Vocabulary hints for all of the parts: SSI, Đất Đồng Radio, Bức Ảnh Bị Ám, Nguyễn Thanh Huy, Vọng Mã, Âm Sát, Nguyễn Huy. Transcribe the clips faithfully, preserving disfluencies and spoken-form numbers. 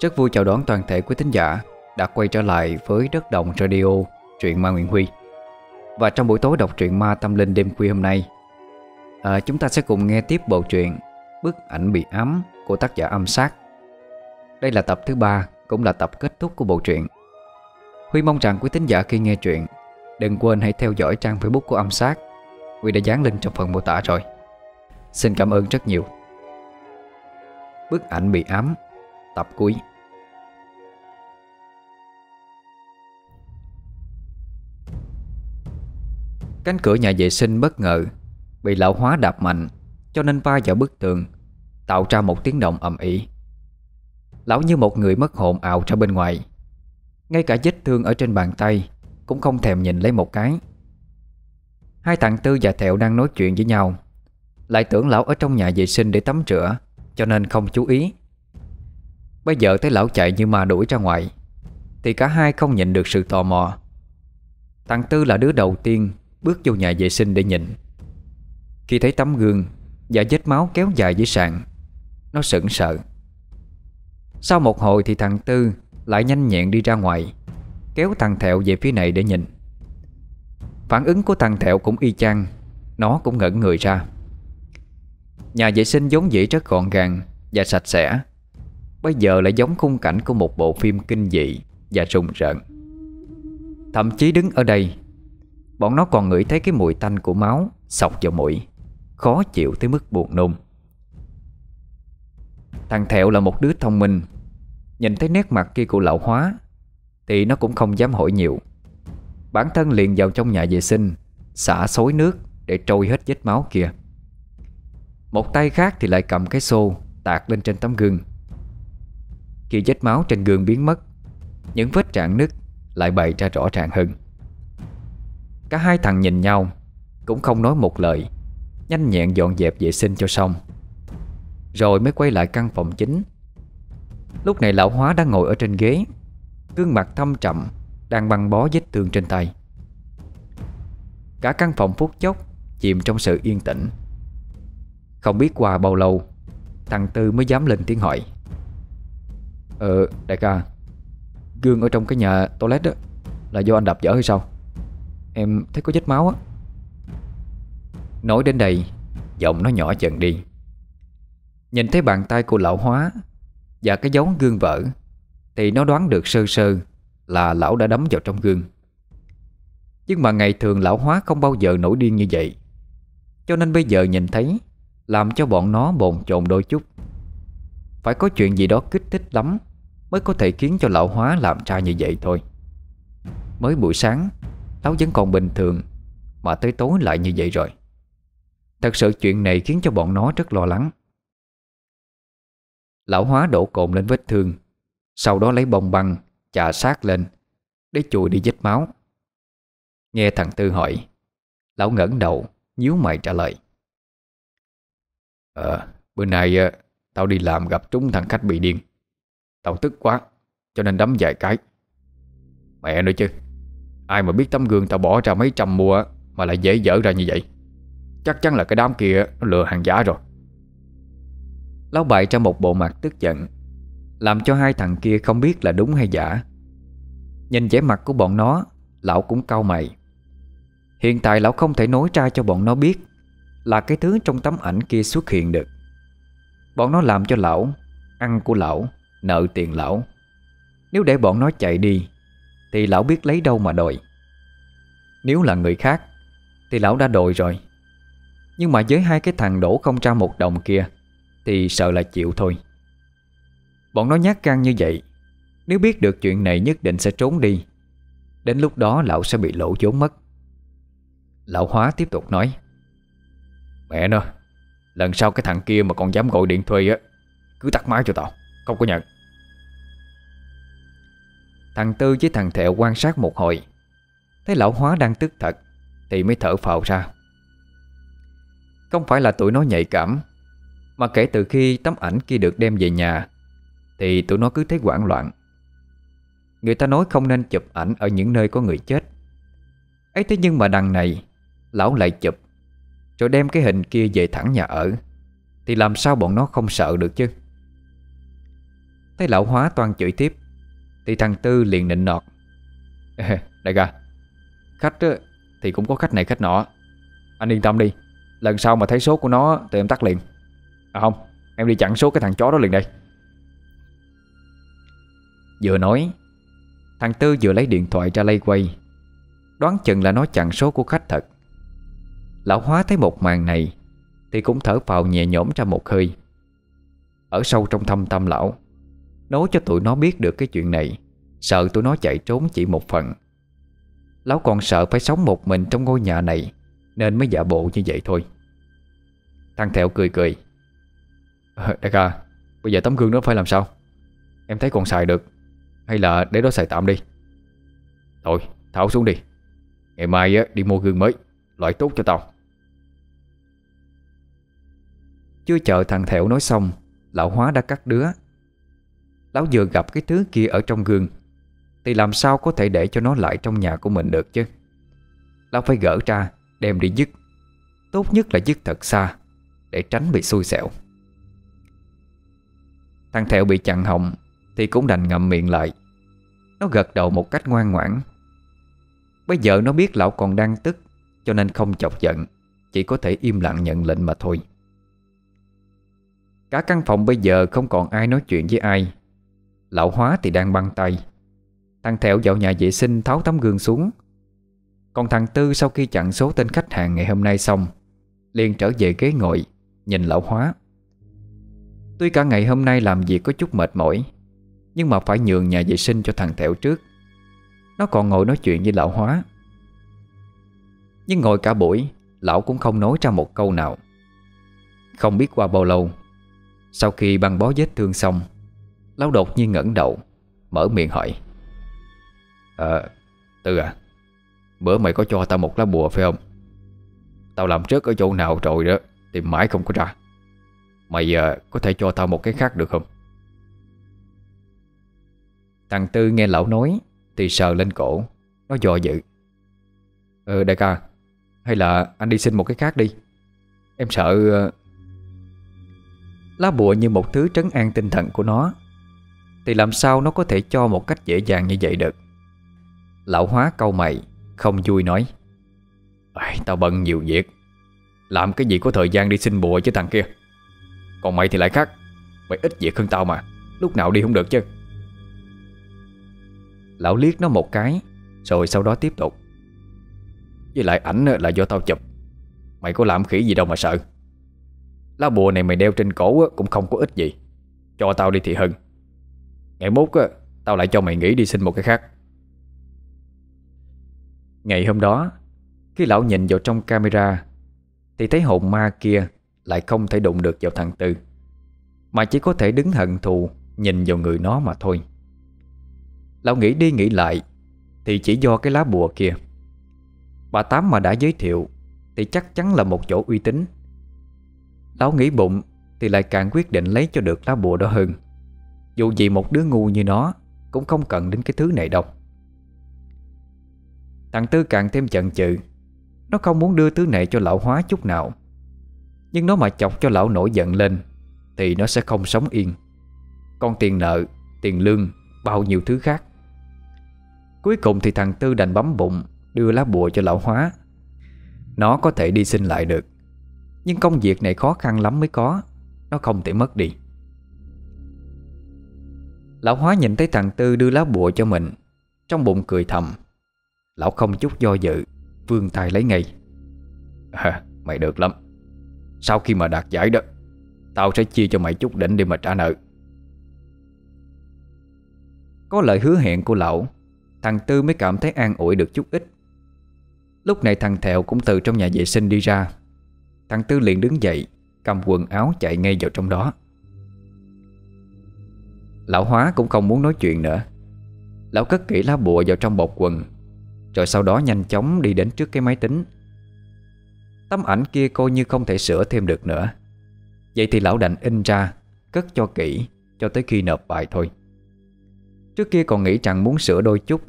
Rất vui chào đón toàn thể quý thính giả đã quay trở lại với Đất Đồng Radio, truyện ma Nguyễn Huy. Và trong buổi tối đọc truyện ma tâm linh đêm khuya hôm nay, à, chúng ta sẽ cùng nghe tiếp bộ truyện Bức Ảnh Bị Ám của tác giả Âm Sát. Đây là tập thứ ba, cũng là tập kết thúc của bộ truyện. Huy mong rằng quý thính giả khi nghe truyện đừng quên hãy theo dõi trang Facebook của Âm Sát, Huy đã dán link trong phần mô tả rồi. Xin cảm ơn rất nhiều. Bức Ảnh Bị Ám, tập cuối. Cánh cửa nhà vệ sinh bất ngờ bị lão Hóa đạp mạnh, cho nên va vào bức tường, tạo ra một tiếng động ầm ĩ. Lão như một người mất hồn ào ra bên ngoài. Ngay cả vết thương ở trên bàn tay cũng không thèm nhìn lấy một cái. Hai thằng Tư và Thẹo đang nói chuyện với nhau, lại tưởng lão ở trong nhà vệ sinh để tắm rửa, cho nên không chú ý. Bây giờ thấy lão chạy như ma đuổi ra ngoài thì cả hai không nhịn được sự tò mò. Thằng Tư là đứa đầu tiên bước vô nhà vệ sinh để nhìn. Khi thấy tấm gương và vết máu kéo dài dưới sàn, nó sững sờ. Sau một hồi thì thằng Tư lại nhanh nhẹn đi ra ngoài, kéo thằng Thẹo về phía này để nhìn. Phản ứng của thằng Thẹo cũng y chang, nó cũng ngẩn người ra. Nhà vệ sinh vốn dĩ rất gọn gàng và sạch sẽ, bây giờ lại giống khung cảnh của một bộ phim kinh dị và rùng rợn. Thậm chí đứng ở đây, bọn nó còn ngửi thấy cái mùi tanh của máu xộc vào mũi, khó chịu tới mức buồn nôn. Thằng Thẹo là một đứa thông minh, nhìn thấy nét mặt kia của lão Hóa thì nó cũng không dám hỏi nhiều. Bản thân liền vào trong nhà vệ sinh, xả xối nước để trôi hết vết máu kia. Một tay khác thì lại cầm cái xô tạt lên trên tấm gương. Khi vết máu trên gương biến mất, những vết rạn nứt lại bày ra rõ ràng hơn. Cả hai thằng nhìn nhau, cũng không nói một lời, nhanh nhẹn dọn dẹp vệ sinh cho xong, rồi mới quay lại căn phòng chính. Lúc này lão Hóa đang ngồi ở trên ghế, gương mặt thâm trầm, đang băng bó vết thương trên tay. Cả căn phòng phút chốc chìm trong sự yên tĩnh. Không biết qua bao lâu, thằng Tư mới dám lên tiếng hỏi: Ờ đại ca, gương ở trong cái nhà toilet đó là do anh đập vỡ hay sao? Em thấy có vết máu á. Nói đến đây, giọng nó nhỏ dần đi. Nhìn thấy bàn tay của lão Hóa và cái dấu gương vỡ thì nó đoán được sơ sơ là lão đã đấm vào trong gương. Nhưng mà ngày thường lão Hóa không bao giờ nổi điên như vậy, cho nên bây giờ nhìn thấy làm cho bọn nó bồn chồn đôi chút. Phải có chuyện gì đó kích thích lắm mới có thể khiến cho lão Hóa làm ra như vậy thôi. Mới buổi sáng lão vẫn còn bình thường, mà tới tối lại như vậy rồi. Thật sự chuyện này khiến cho bọn nó rất lo lắng. Lão Hóa đổ cồn lên vết thương, sau đó lấy bông băng chà sát lên để chùi đi vết máu. Nghe thằng Tư hỏi, lão ngẩng đầu nhíu mày trả lời: Ờ, bữa nay tao đi làm gặp trúng thằng khách bị điên, tao tức quá cho nên đấm vài cái. Mẹ nữa chứ, ai mà biết tấm gương tao bỏ ra mấy trăm mua mà lại dễ dở ra như vậy. Chắc chắn là cái đám kia nó lừa hàng giả rồi. Lão bày ra một bộ mặt tức giận, làm cho hai thằng kia không biết là đúng hay giả. Nhìn vẻ mặt của bọn nó, lão cũng cau mày. Hiện tại lão không thể nói ra cho bọn nó biết là cái thứ trong tấm ảnh kia xuất hiện được. Bọn nó làm cho lão, ăn của lão, nợ tiền lão. Nếu để bọn nó chạy đi thì lão biết lấy đâu mà đòi. Nếu là người khác thì lão đã đòi rồi, nhưng mà với hai cái thằng đổ không ra một đồng kia thì sợ là chịu thôi. Bọn nó nhát gan như vậy, nếu biết được chuyện này nhất định sẽ trốn đi. Đến lúc đó lão sẽ bị lỗ vốn mất. Lão Hóa tiếp tục nói: Mẹ nó, lần sau cái thằng kia mà còn dám gọi điện thuê á, cứ tắt máy cho tao, không có nhận. Thằng Tư với thằng Thẹo quan sát một hồi, thấy lão Hóa đang tức thật thì mới thở phào ra. Không phải là tụi nó nhạy cảm, mà kể từ khi tấm ảnh kia được đem về nhà thì tụi nó cứ thấy hoảng loạn. Người ta nói không nên chụp ảnh ở những nơi có người chết ấy, thế nhưng mà đằng này lão lại chụp, rồi đem cái hình kia về thẳng nhà ở, thì làm sao bọn nó không sợ được chứ. Thấy lão Hóa toan chửi tiếp thì thằng Tư liền nịnh nọt: Đại ca, khách thì cũng có khách này khách nọ, anh yên tâm đi, lần sau mà thấy số của nó thì em tắt liền. À không, em đi chặn số cái thằng chó đó liền đây. Vừa nói, thằng Tư vừa lấy điện thoại ra lay quay, đoán chừng là nó chặn số của khách thật. Lão Hóa thấy một màn này thì cũng thở phào nhẹ nhõm ra một hơi. Ở sâu trong thâm tâm lão, nói cho tụi nó biết được cái chuyện này, sợ tụi nó chạy trốn chỉ một phần. Lão còn sợ phải sống một mình trong ngôi nhà này nên mới giả bộ như vậy thôi. Thằng Thẹo cười cười: à, đại ca, bây giờ tấm gương đó phải làm sao? Em thấy còn xài được, hay là để đó xài tạm đi? Thôi, tháo xuống đi, ngày mai đi mua gương mới, loại tốt cho tao. Chưa chờ thằng Thẹo nói xong, lão Hóa đã cắt đứa. Lão vừa gặp cái thứ kia ở trong gương thì làm sao có thể để cho nó lại trong nhà của mình được chứ. Lão phải gỡ ra, đem đi dứt. Tốt nhất là dứt thật xa để tránh bị xui xẻo. Thằng Thẹo bị chặn họng thì cũng đành ngậm miệng lại. Nó gật đầu một cách ngoan ngoãn. Bây giờ nó biết lão còn đang tức, cho nên không chọc giận, chỉ có thể im lặng nhận lệnh mà thôi. Cả căn phòng bây giờ không còn ai nói chuyện với ai. Lão Hóa thì đang băng tay. Thằng Thẹo vào nhà vệ sinh tháo tấm gương xuống. Còn thằng Tư sau khi chặn số tên khách hàng ngày hôm nay xong, liền trở về ghế ngồi nhìn lão Hóa. Tuy cả ngày hôm nay làm việc có chút mệt mỏi, nhưng mà phải nhường nhà vệ sinh cho thằng Thẹo trước. Nó còn ngồi nói chuyện với lão Hóa, nhưng ngồi cả buổi lão cũng không nói ra một câu nào. Không biết qua bao lâu, sau khi băng bó vết thương xong, lão đột nhiên ngẩng đầu, mở miệng hỏi: Ờ, Tư à, bữa mày có cho tao một lá bùa phải không? Tao làm trước ở chỗ nào rồi đó, tìm mãi không có ra. Mày à, có thể cho tao một cái khác được không? Thằng Tư nghe lão nói thì sờ lên cổ, nó dò dự: Ờ, đại ca, hay là anh đi xin một cái khác đi, em sợ... Lá bùa như một thứ trấn an tinh thần của nó, thì làm sao nó có thể cho một cách dễ dàng như vậy được. Lão Hóa cau mày, không vui nói: Tao bận nhiều việc, làm cái gì có thời gian đi xin bùa chứ thằng kia. Còn mày thì lại khác, mày ít việc hơn tao mà, lúc nào đi không được chứ. Lão liếc nó một cái, rồi sau đó tiếp tục: Với lại ảnh là do tao chụp, mày có làm khỉ gì đâu mà sợ. Lá bùa này mày đeo trên cổ cũng không có ích gì, cho tao đi thì hơn. Ngày mốt tao lại cho mày nghỉ đi xin một cái khác. Ngày hôm đó, khi lão nhìn vào trong camera thì thấy hồn ma kia lại không thể đụng được vào thằng Tư, mà chỉ có thể đứng hận thù nhìn vào người nó mà thôi. Lão nghĩ đi nghĩ lại thì chỉ do cái lá bùa kia. Bà Tám mà đã giới thiệu thì chắc chắn là một chỗ uy tín. Lão nghĩ bụng thì lại càng quyết định lấy cho được lá bùa đó hơn. Dù gì một đứa ngu như nó cũng không cần đến cái thứ này đâu. Thằng Tư càng thêm chần chừ. Nó không muốn đưa thứ này cho lão Hóa chút nào, nhưng nó mà chọc cho lão nổi giận lên thì nó sẽ không sống yên. Còn tiền nợ, tiền lương, bao nhiêu thứ khác. Cuối cùng thì thằng Tư đành bấm bụng đưa lá bùa cho lão Hóa. Nó có thể đi xin lại được, nhưng công việc này khó khăn lắm mới có, nó không thể mất đi. Lão Hóa nhìn thấy thằng Tư đưa lá bùa cho mình, trong bụng cười thầm. Lão không chút do dự, vươn tay lấy ngay. À, mày được lắm, sau khi mà đạt giải đó, tao sẽ chia cho mày chút đỉnh để mà trả nợ. Có lời hứa hẹn của lão, thằng Tư mới cảm thấy an ủi được chút ít. Lúc này thằng Thẹo cũng từ trong nhà vệ sinh đi ra. Thằng Tư liền đứng dậy, cầm quần áo chạy ngay vào trong đó. Lão Hóa cũng không muốn nói chuyện nữa. Lão cất kỹ lá bùa vào trong bọc quần, rồi sau đó nhanh chóng đi đến trước cái máy tính. Tấm ảnh kia coi như không thể sửa thêm được nữa, vậy thì lão đành in ra, cất cho kỹ, cho tới khi nộp bài thôi. Trước kia còn nghĩ rằng muốn sửa đôi chút,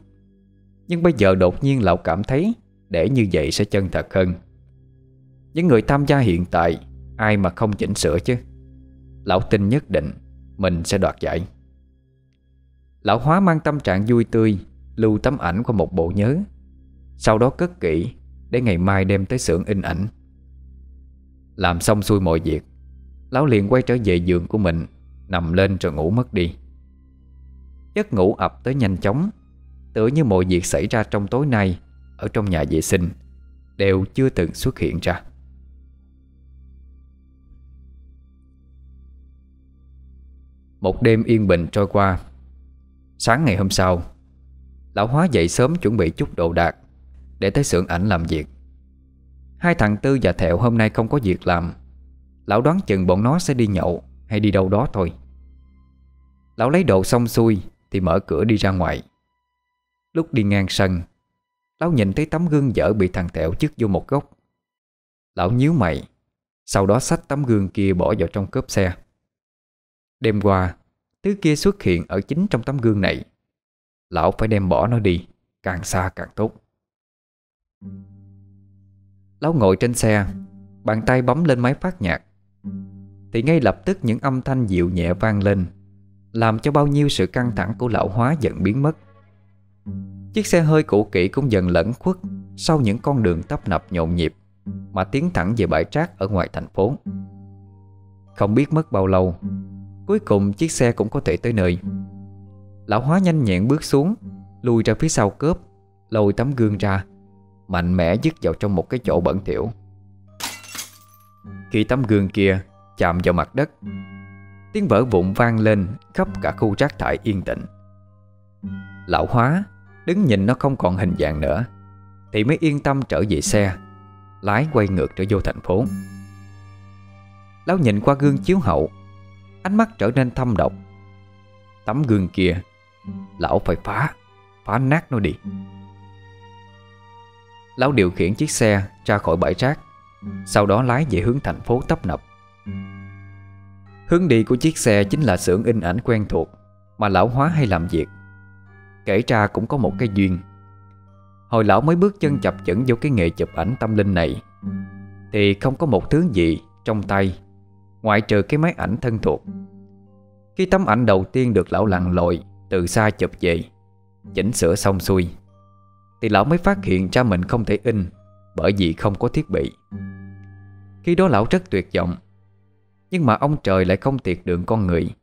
nhưng bây giờ đột nhiên lão cảm thấy để như vậy sẽ chân thật hơn. Những người tham gia hiện tại ai mà không chỉnh sửa chứ. Lão tin nhất định mình sẽ đoạt giải. Lão Hóa mang tâm trạng vui tươi lưu tấm ảnh qua một bộ nhớ, sau đó cất kỹ để ngày mai đem tới xưởng in ảnh. Làm xong xuôi mọi việc, lão liền quay trở về giường của mình, nằm lên rồi ngủ mất đi. Giấc ngủ ập tới nhanh chóng, tựa như mọi việc xảy ra trong tối nay ở trong nhà vệ sinh đều chưa từng xuất hiện ra. Một đêm yên bình trôi qua. Sáng ngày hôm sau, lão Hóa dậy sớm chuẩn bị chút đồ đạc để tới xưởng ảnh làm việc. Hai thằng Tư và Thẹo hôm nay không có việc làm, lão đoán chừng bọn nó sẽ đi nhậu hay đi đâu đó thôi. Lão lấy đồ xong xuôi thì mở cửa đi ra ngoài. Lúc đi ngang sân, lão nhìn thấy tấm gương dở bị thằng Thẹo chứt vô một góc. Lão nhíu mày, sau đó xách tấm gương kia bỏ vào trong cốp xe. Đêm qua, thứ kia xuất hiện ở chính trong tấm gương này. Lão phải đem bỏ nó đi, càng xa càng tốt. Lão ngồi trên xe, bàn tay bấm lên máy phát nhạc, thì ngay lập tức những âm thanh dịu nhẹ vang lên, làm cho bao nhiêu sự căng thẳng của lão Hóa dần biến mất. Chiếc xe hơi cũ kỹ cũng dần lẩn khuất sau những con đường tấp nập nhộn nhịp mà tiến thẳng về bãi rác ở ngoài thành phố. Không biết mất bao lâu, cuối cùng chiếc xe cũng có thể tới nơi. Lão Hóa nhanh nhẹn bước xuống, lùi ra phía sau cốp, lôi tấm gương ra, mạnh mẽ dứt vào trong một cái chỗ bẩn thỉu. Khi tấm gương kia chạm vào mặt đất, tiếng vỡ vụn vang lên khắp cả khu rác thải yên tĩnh. Lão Hóa đứng nhìn nó không còn hình dạng nữa thì mới yên tâm trở về xe, lái quay ngược trở vô thành phố. Lão nhìn qua gương chiếu hậu, ánh mắt trở nên thâm độc. Tấm gương kia, lão phải phá, phá nát nó đi. Lão điều khiển chiếc xe ra khỏi bãi rác, sau đó lái về hướng thành phố tấp nập. Hướng đi của chiếc xe chính là xưởng in ảnh quen thuộc mà lão Hóa hay làm việc. Kể ra cũng có một cái duyên. Hồi lão mới bước chân chập chững vô cái nghề chụp ảnh tâm linh này thì không có một thứ gì trong tay ngoại trừ cái máy ảnh thân thuộc. Khi tấm ảnh đầu tiên được lão lặn lội từ xa chụp về, chỉnh sửa xong xuôi, thì lão mới phát hiện ra mình không thể in bởi vì không có thiết bị. Khi đó lão rất tuyệt vọng, nhưng mà ông trời lại không tiệt đường con người.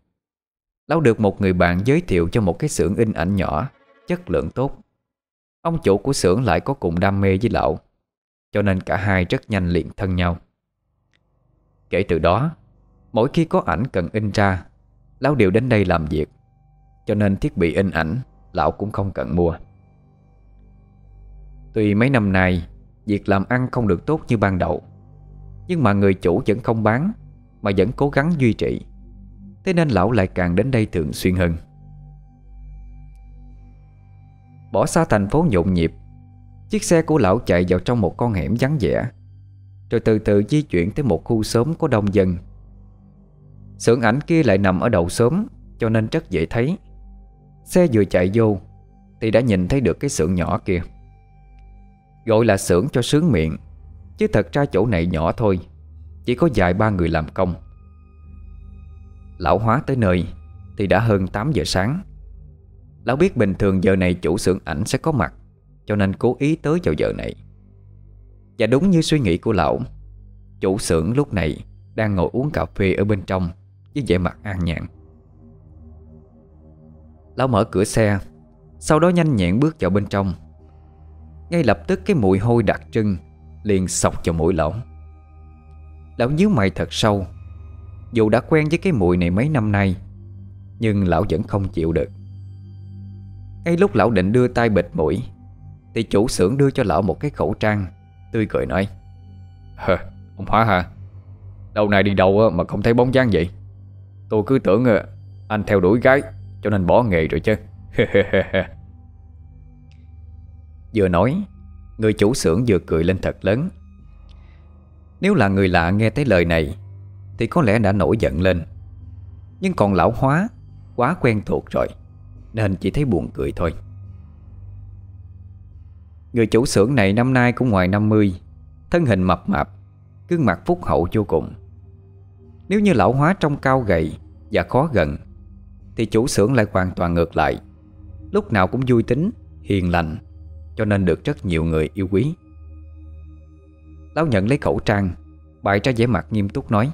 Lão được một người bạn giới thiệu cho một cái xưởng in ảnh nhỏ, chất lượng tốt. Ông chủ của xưởng lại có cùng đam mê với lão, cho nên cả hai rất nhanh liền thân nhau. Kể từ đó, mỗi khi có ảnh cần in ra, lão đều đến đây làm việc, cho nên thiết bị in ảnh lão cũng không cần mua. Tuy mấy năm nay việc làm ăn không được tốt như ban đầu, nhưng mà người chủ vẫn không bán mà vẫn cố gắng duy trì, thế nên lão lại càng đến đây thường xuyên hơn. Bỏ xa thành phố nhộn nhịp, chiếc xe của lão chạy vào trong một con hẻm vắng vẻ, rồi từ từ di chuyển tới một khu xóm có đông dân. Xưởng ảnh kia lại nằm ở đầu xóm, cho nên rất dễ thấy. Xe vừa chạy vô thì đã nhìn thấy được cái xưởng nhỏ kia. Gọi là xưởng cho sướng miệng, chứ thật ra chỗ này nhỏ thôi, chỉ có vài ba người làm công. Lão Hóa tới nơi thì đã hơn tám giờ sáng. Lão biết bình thường giờ này chủ xưởng ảnh sẽ có mặt, cho nên cố ý tới vào giờ này. Và đúng như suy nghĩ của lão, chủ xưởng lúc này đang ngồi uống cà phê ở bên trong với vẻ mặt an nhàn. Lão mở cửa xe, sau đó nhanh nhẹn bước vào bên trong. Ngay lập tức cái mùi hôi đặc trưng liền xộc vào mũi lão. Lão nhíu mày thật sâu. Dù đã quen với cái mùi này mấy năm nay, nhưng lão vẫn không chịu được. Ngay lúc lão định đưa tay bịt mũi thì chủ xưởng đưa cho lão một cái khẩu trang, tươi cười nói: "Hờ, ông Hóa hả? Đầu này đi đâu mà không thấy bóng dáng vậy? Tôi cứ tưởng anh theo đuổi gái cho nên bỏ nghề rồi chứ." Vừa nói, người chủ xưởng vừa cười lên thật lớn. Nếu là người lạ nghe thấy lời này thì có lẽ đã nổi giận lên, nhưng còn lão Hóa quá quen thuộc rồi nên chỉ thấy buồn cười thôi. Người chủ xưởng này năm nay cũng ngoài năm mươi, thân hình mập mạp, gương mặt phúc hậu vô cùng. Nếu như lão Hóa trông cao gầy và khó gần thì chủ xưởng lại hoàn toàn ngược lại, lúc nào cũng vui tính, hiền lành, cho nên được rất nhiều người yêu quý. Lão nhận lấy khẩu trang, bày ra vẻ mặt nghiêm túc nói: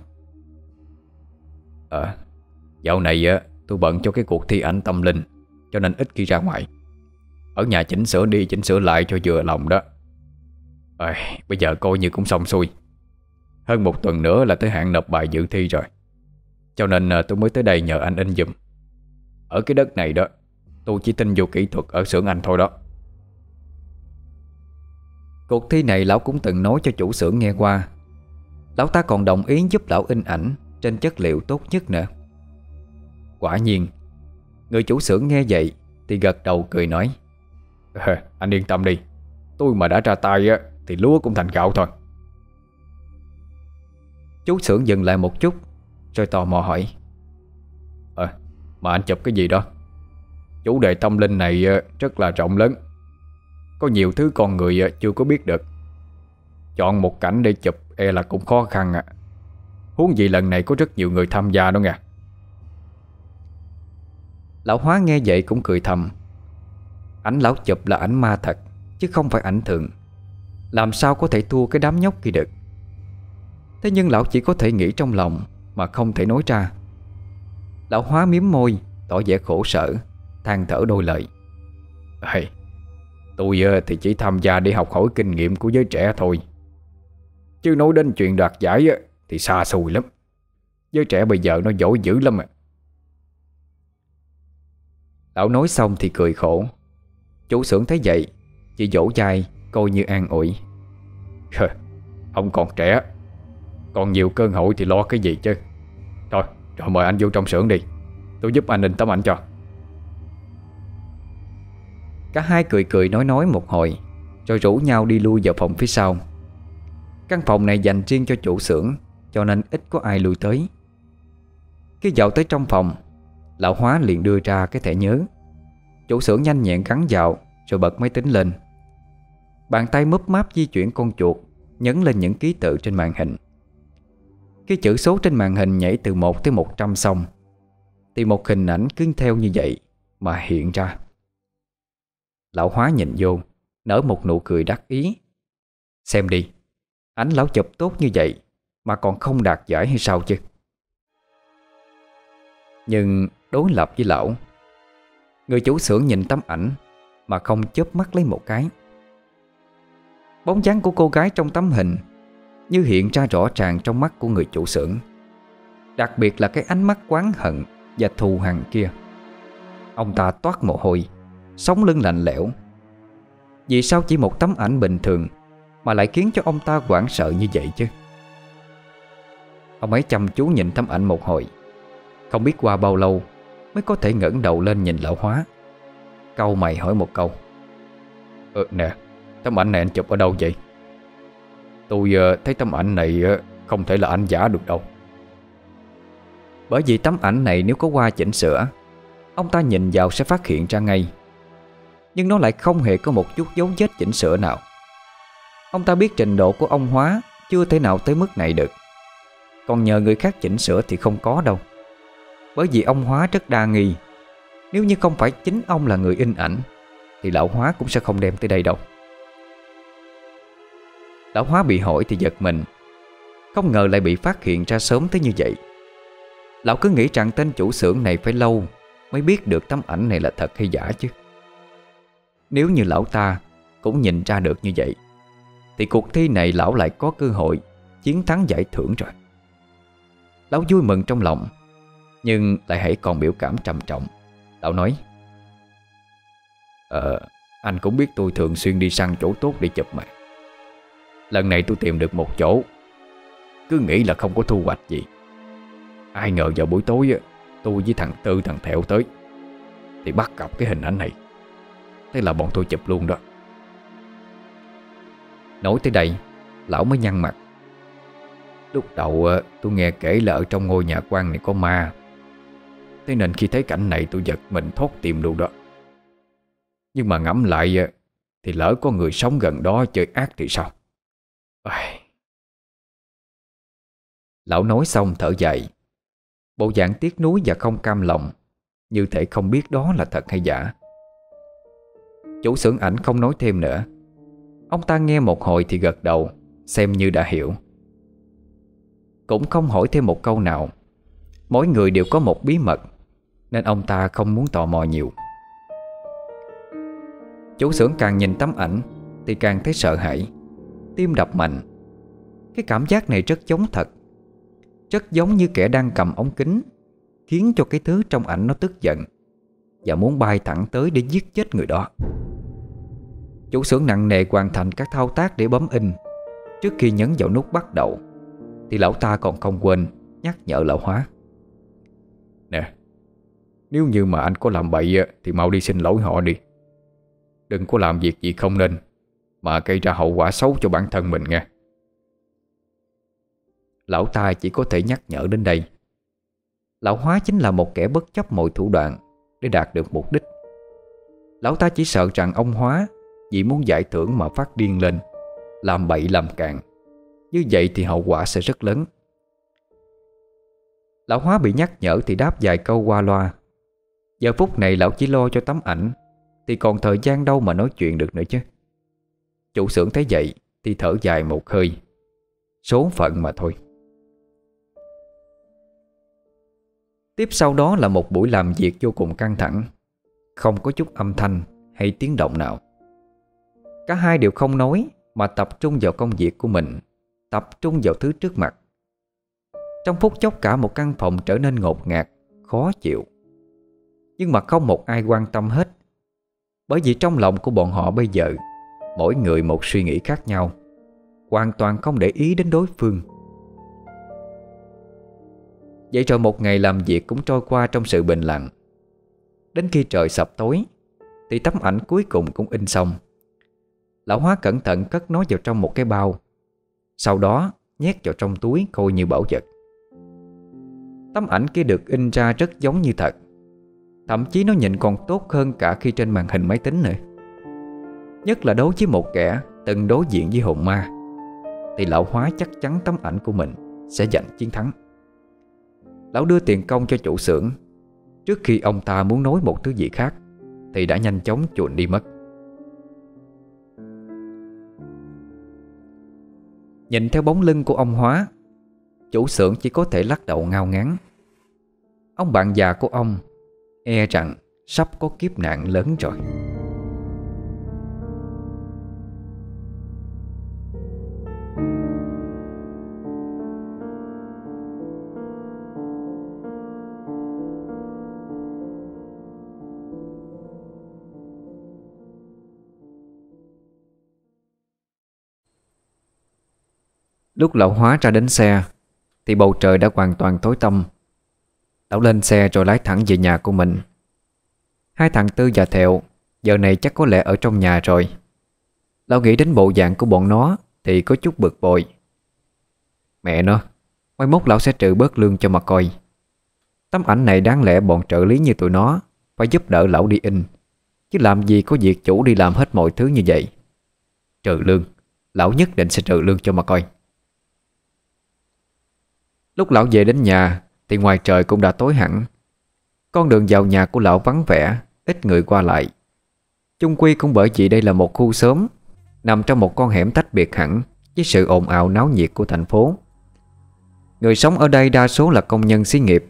Ờ à, dạo này tôi bận cho cái cuộc thi ảnh tâm linh, cho nên ít khi ra ngoài. Ở nhà chỉnh sửa đi chỉnh sửa lại cho vừa lòng đó. À, bây giờ coi như cũng xong xuôi. Hơn một tuần nữa là tới hạn nộp bài dự thi rồi, cho nên tôi mới tới đây nhờ anh in giùm. Ở cái đất này đó, tôi chỉ tin vô kỹ thuật ở xưởng anh thôi đó. Cuộc thi này lão cũng từng nói cho chủ xưởng nghe qua. Lão ta còn đồng ý giúp lão in ảnh trên chất liệu tốt nhất nữa. Quả nhiên, người chủ xưởng nghe vậy thì gật đầu cười nói: à, anh yên tâm đi, tôi mà đã ra tay á thì lúa cũng thành gạo thôi. Chú xưởng dừng lại một chút, rồi tò mò hỏi: à, mà anh chụp cái gì đó? Chủ đề tâm linh này rất là rộng lớn, có nhiều thứ con người chưa có biết được. Chọn một cảnh để chụp e là cũng khó khăn ạ. À, huống gì lần này có rất nhiều người tham gia đó nha. Lão Hóa nghe vậy cũng cười thầm. Ảnh lão chụp là ảnh ma thật, chứ không phải ảnh thường, làm sao có thể thua cái đám nhóc kia được. Thế nhưng lão chỉ có thể nghĩ trong lòng mà không thể nói ra. Lão Hóa mím môi, tỏ vẻ khổ sở, than thở đôi lời: Ê, tôi thì chỉ tham gia để học hỏi kinh nghiệm của giới trẻ thôi, chứ nói đến chuyện đoạt giải thì xa xôi lắm. Giới trẻ bây giờ nó giỏi dữ lắm à. Lão nói xong thì cười khổ. Chủ xưởng thấy vậy chỉ vỗ vai coi như an ủi: Ông còn trẻ, còn nhiều cơ hội thì lo cái gì chứ. Thôi, rồi mời anh vô trong xưởng đi, tôi giúp anh in tấm ảnh cho. Cả hai cười cười nói nói một hồi, rồi rủ nhau đi lui vào phòng phía sau. Căn phòng này dành riêng cho chủ xưởng, cho nên ít có ai lui tới. Khi vào tới trong phòng, lão Hóa liền đưa ra cái thẻ nhớ. Chủ xưởng nhanh nhẹn gắn vào, rồi bật máy tính lên. Bàn tay mấp máp di chuyển con chuột, nhấn lên những ký tự trên màn hình. Khi chữ số trên màn hình nhảy từ một tới một trăm xong, thì một hình ảnh cứ theo như vậy mà hiện ra. Lão Hóa nhìn vô, nở một nụ cười đắc ý. Xem đi, ảnh lão chụp tốt như vậy mà còn không đạt giải hay sao chứ. Nhưng đối lập với lão, người chủ xưởng nhìn tấm ảnh mà không chớp mắt lấy một cái. Bóng dáng của cô gái trong tấm hình như hiện ra rõ ràng trong mắt của người chủ xưởng, đặc biệt là cái ánh mắt oán hận và thù hằn kia. Ông ta toát mồ hôi, sống lưng lạnh lẽo. Vì sao chỉ một tấm ảnh bình thường mà lại khiến cho ông ta hoảng sợ như vậy chứ? Ông ấy chăm chú nhìn tấm ảnh một hồi, không biết qua bao lâu mới có thể ngẩng đầu lên nhìn lão Hóa, cau mày hỏi một câu: Ờ nè, tấm ảnh này anh chụp ở đâu vậy? Tôi uh, thấy tấm ảnh này uh, không thể là ảnh giả được đâu. Bởi vì tấm ảnh này nếu có qua chỉnh sửa, ông ta nhìn vào sẽ phát hiện ra ngay. Nhưng nó lại không hề có một chút dấu vết chỉnh sửa nào. Ông ta biết trình độ của ông Hóa chưa thể nào tới mức này được, còn nhờ người khác chỉnh sửa thì không có đâu. Bởi vì ông Hóa rất đa nghi. Nếu như không phải chính ông là người in ảnh thì lão Hóa cũng sẽ không đem tới đây đâu. Lão Hóa bị hỏi thì giật mình, không ngờ lại bị phát hiện ra sớm tới như vậy. Lão cứ nghĩ rằng tên chủ xưởng này phải lâu mới biết được tấm ảnh này là thật hay giả chứ. Nếu như lão ta cũng nhìn ra được như vậy, thì cuộc thi này lão lại có cơ hội chiến thắng giải thưởng rồi. Lão vui mừng trong lòng, nhưng lại hãy còn biểu cảm trầm trọng. Lão nói: Ờ, anh cũng biết tôi thường xuyên đi săn chỗ tốt để chụp mà. Lần này tôi tìm được một chỗ, cứ nghĩ là không có thu hoạch gì. Ai ngờ vào buổi tối tôi với thằng Tư thằng Thẹo tới, thì bắt gặp cái hình ảnh này. Thế là bọn tôi chụp luôn đó. Nói tới đây, lão mới nhăn mặt. Lúc đầu tôi nghe kể là ở trong ngôi nhà quan này có ma, thế nên khi thấy cảnh này tôi giật mình thốt tìm luôn đó. Nhưng mà ngẫm lại thì lỡ có người sống gần đó chơi ác thì sao? Ai... Lão nói xong thở dài, bộ dạng tiếc nuối và không cam lòng, như thể không biết đó là thật hay giả. Chủ xưởng ảnh không nói thêm nữa. Ông ta nghe một hồi thì gật đầu, xem như đã hiểu. Cũng không hỏi thêm một câu nào. Mỗi người đều có một bí mật, nên ông ta không muốn tò mò nhiều. Chủ xưởng càng nhìn tấm ảnh thì càng thấy sợ hãi, tim đập mạnh. Cái cảm giác này rất giống thật, rất giống như kẻ đang cầm ống kính, khiến cho cái thứ trong ảnh nó tức giận và muốn bay thẳng tới để giết chết người đó. Chủ xưởng nặng nề hoàn thành các thao tác để bấm in. Trước khi nhấn vào nút bắt đầu thì lão ta còn không quên nhắc nhở lão Hóa: "Nè, nếu như mà anh có làm bậy thì mau đi xin lỗi họ đi. Đừng có làm việc gì không nên mà gây ra hậu quả xấu cho bản thân mình nghe." Lão ta chỉ có thể nhắc nhở đến đây. Lão Hóa chính là một kẻ bất chấp mọi thủ đoạn để đạt được mục đích. Lão ta chỉ sợ rằng ông Hóa vì muốn giải thưởng mà phát điên lên, làm bậy làm càn. Như vậy thì hậu quả sẽ rất lớn. Lão Hóa bị nhắc nhở thì đáp vài câu qua loa. Giờ phút này lão chỉ lo cho tấm ảnh, thì còn thời gian đâu mà nói chuyện được nữa chứ. Chủ xưởng thấy vậy thì thở dài một hơi. Số phận mà thôi. Tiếp sau đó là một buổi làm việc vô cùng căng thẳng. Không có chút âm thanh hay tiếng động nào. Cả hai đều không nói mà tập trung vào công việc của mình, tập trung vào thứ trước mặt. Trong phút chốc cả một căn phòng trở nên ngột ngạt, khó chịu. Nhưng mà không một ai quan tâm hết. Bởi vì trong lòng của bọn họ bây giờ, mỗi người một suy nghĩ khác nhau, hoàn toàn không để ý đến đối phương. Vậy rồi một ngày làm việc cũng trôi qua trong sự bình lặng. Đến khi trời sập tối thì tấm ảnh cuối cùng cũng in xong. Lão Hóa cẩn thận cất nó vào trong một cái bao, sau đó nhét vào trong túi coi như bảo vật. Tấm ảnh kia được in ra rất giống như thật, thậm chí nó nhìn còn tốt hơn cả khi trên màn hình máy tính nữa. Nhất là đối với một kẻ từng đối diện với hồn ma, thì lão Hóa chắc chắn tấm ảnh của mình sẽ giành chiến thắng. Lão đưa tiền công cho chủ xưởng, trước khi ông ta muốn nói một thứ gì khác thì đã nhanh chóng chuồn đi mất. Nhìn theo bóng lưng của ông Hóa, chủ xưởng chỉ có thể lắc đầu ngao ngán. Ông bạn già của ông e rằng sắp có kiếp nạn lớn rồi. Lúc lão Hóa ra đến xe thì bầu trời đã hoàn toàn tối tăm. Lão lên xe rồi lái thẳng về nhà của mình. Hai thằng Tư và Thẹo giờ này chắc có lẽ ở trong nhà rồi. Lão nghĩ đến bộ dạng của bọn nó thì có chút bực bội. Mẹ nó, mai mốt lão sẽ trừ bớt lương cho mà coi. Tấm ảnh này đáng lẽ bọn trợ lý như tụi nó phải giúp đỡ lão đi in, chứ làm gì có việc chủ đi làm hết mọi thứ như vậy. Trừ lương, lão nhất định sẽ trừ lương cho mà coi. Lúc lão về đến nhà thì ngoài trời cũng đã tối hẳn. Con đường vào nhà của lão vắng vẻ, ít người qua lại. Chung quy cũng bởi vì đây là một khu xóm nằm trong một con hẻm tách biệt hẳn với sự ồn ào náo nhiệt của thành phố. Người sống ở đây đa số là công nhân xí nghiệp,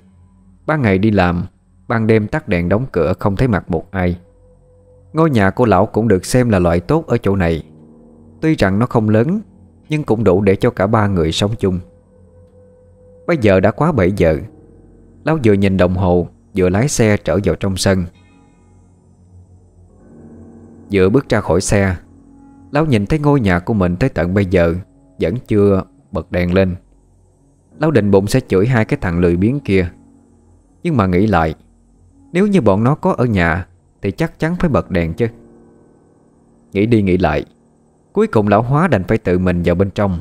ban ngày đi làm, ban đêm tắt đèn đóng cửa không thấy mặt một ai. Ngôi nhà của lão cũng được xem là loại tốt ở chỗ này. Tuy rằng nó không lớn nhưng cũng đủ để cho cả ba người sống chung. Bây giờ đã quá bảy giờ. Lão vừa nhìn đồng hồ vừa lái xe trở vào trong sân. Vừa bước ra khỏi xe, lão nhìn thấy ngôi nhà của mình tới tận bây giờ vẫn chưa bật đèn lên. Lão định bụng sẽ chửi hai cái thằng lười biếng kia, nhưng mà nghĩ lại, nếu như bọn nó có ở nhà thì chắc chắn phải bật đèn chứ. Nghĩ đi nghĩ lại, cuối cùng lão Hóa đành phải tự mình vào bên trong.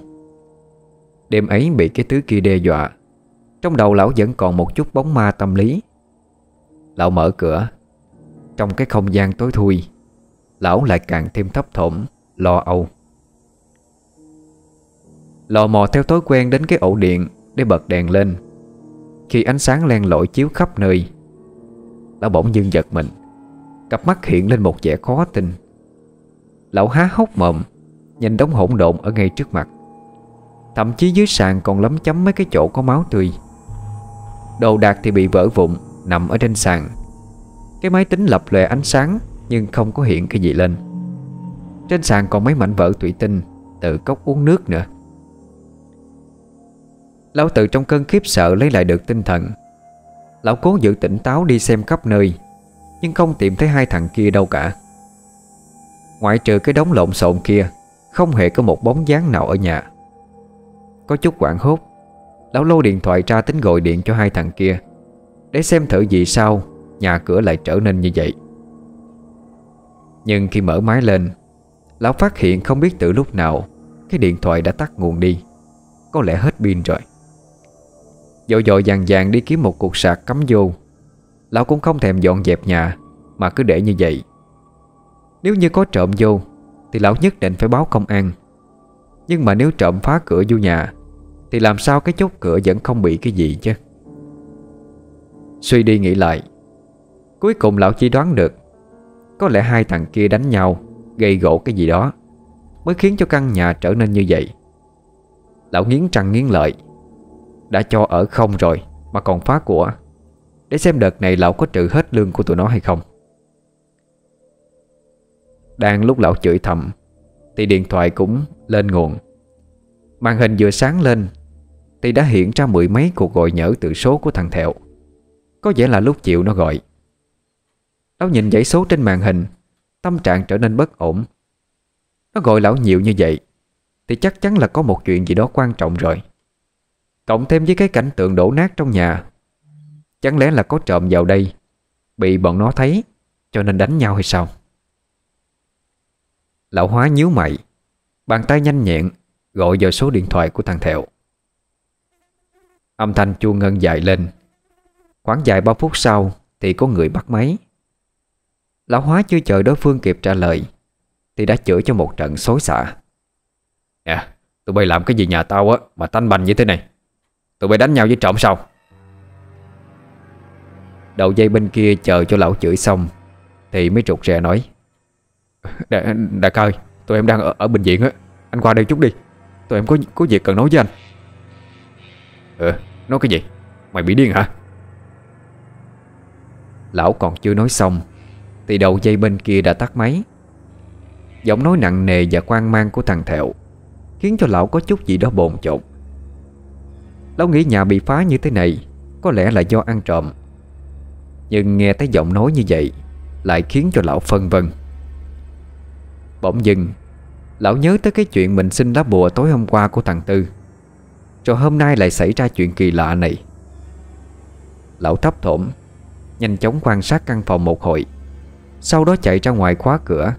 Đêm ấy bị cái thứ kia đe dọa, trong đầu lão vẫn còn một chút bóng ma tâm lý. Lão mở cửa. Trong cái không gian tối thui, lão lại càng thêm thấp thỏm, lo âu. Lò mò theo thói quen đến cái ổ điện để bật đèn lên. Khi ánh sáng len lỏi chiếu khắp nơi, lão bỗng dưng giật mình. Cặp mắt hiện lên một vẻ khó tin, Lão há hốc mồm nhìn đống hỗn độn ở ngay trước mặt. Thậm chí dưới sàn còn lấm chấm mấy cái chỗ có máu tươi. Đồ đạc thì bị vỡ vụn nằm ở trên sàn. Cái máy tính lập lòe ánh sáng nhưng không có hiện cái gì lên. Trên sàn còn mấy mảnh vỡ thủy tinh từ cốc uống nước nữa. Lão tự trong cơn khiếp sợ lấy lại được tinh thần. Lão cố giữ tỉnh táo đi xem khắp nơi, nhưng không tìm thấy hai thằng kia đâu cả. Ngoại trừ cái đống lộn xộn kia, không hề có một bóng dáng nào ở nhà. Có chút hoảng hốt, lão lôi điện thoại ra tính gọi điện cho hai thằng kia để xem thử vì sao nhà cửa lại trở nên như vậy. Nhưng khi mở máy lên, lão phát hiện không biết từ lúc nào cái điện thoại đã tắt nguồn đi. Có lẽ hết pin rồi. Vội vội vàng vàng đi kiếm một cục sạc cắm vô. Lão cũng không thèm dọn dẹp nhà mà cứ để như vậy. Nếu như có trộm vô thì lão nhất định phải báo công an. Nhưng mà nếu trộm phá cửa vô nhà thì làm sao cái chốt cửa vẫn không bị cái gì chứ? Suy đi nghĩ lại, cuối cùng lão chỉ đoán được có lẽ hai thằng kia đánh nhau, gây gỗ cái gì đó mới khiến cho căn nhà trở nên như vậy. Lão nghiến răng nghiến lợi, đã cho ở không rồi mà còn phá của, để xem đợt này lão có trừ hết lương của tụi nó hay không. Đang lúc lão chửi thầm thì điện thoại cũng lên nguồn. Màn hình vừa sáng lên thì đã hiện ra mười mấy cuộc gọi nhỡ từ số của thằng Thẹo. Có vẻ là lúc chịu nó gọi. Lão nhìn dãy số trên màn hình, tâm trạng trở nên bất ổn. Nó gọi lão nhiều như vậy thì chắc chắn là có một chuyện gì đó quan trọng rồi. Cộng thêm với cái cảnh tượng đổ nát trong nhà, chẳng lẽ là có trộm vào đây, bị bọn nó thấy cho nên đánh nhau hay sao? Lão hóa nhíu mày, bàn tay nhanh nhẹn gọi vào số điện thoại của thằng Thẹo. Âm thanh chuông ngân dài lên. Khoảng vài ba phút sau thì có người bắt máy. Lão hóa chưa chờ đối phương kịp trả lời thì đã chửi cho một trận xối xả. Nè, tụi bay làm cái gì nhà tao á mà tanh bành như thế này? Tụi bay đánh nhau với trộm sao? Đầu dây bên kia chờ cho lão chửi xong thì mới trục rè nói: Đà, Đại ca ơi, tụi em đang ở, ở bệnh viện á, anh qua đây chút đi. Tụi em có có việc cần nói với anh. Ừ, nói cái gì? Mày bị điên hả? Lão còn chưa nói xong thì đầu dây bên kia đã tắt máy. Giọng nói nặng nề và hoang mang của thằng Thẹo khiến cho lão có chút gì đó bồn chồn. Lão nghĩ nhà bị phá như thế này có lẽ là do ăn trộm, nhưng nghe thấy giọng nói như vậy lại khiến cho lão phân vân. Bỗng dưng lão nhớ tới cái chuyện mình xin lá bùa tối hôm qua của thằng Tư, rồi hôm nay lại xảy ra chuyện kỳ lạ này. Lão thấp thỏm nhanh chóng quan sát căn phòng một hồi, sau đó chạy ra ngoài khóa cửa,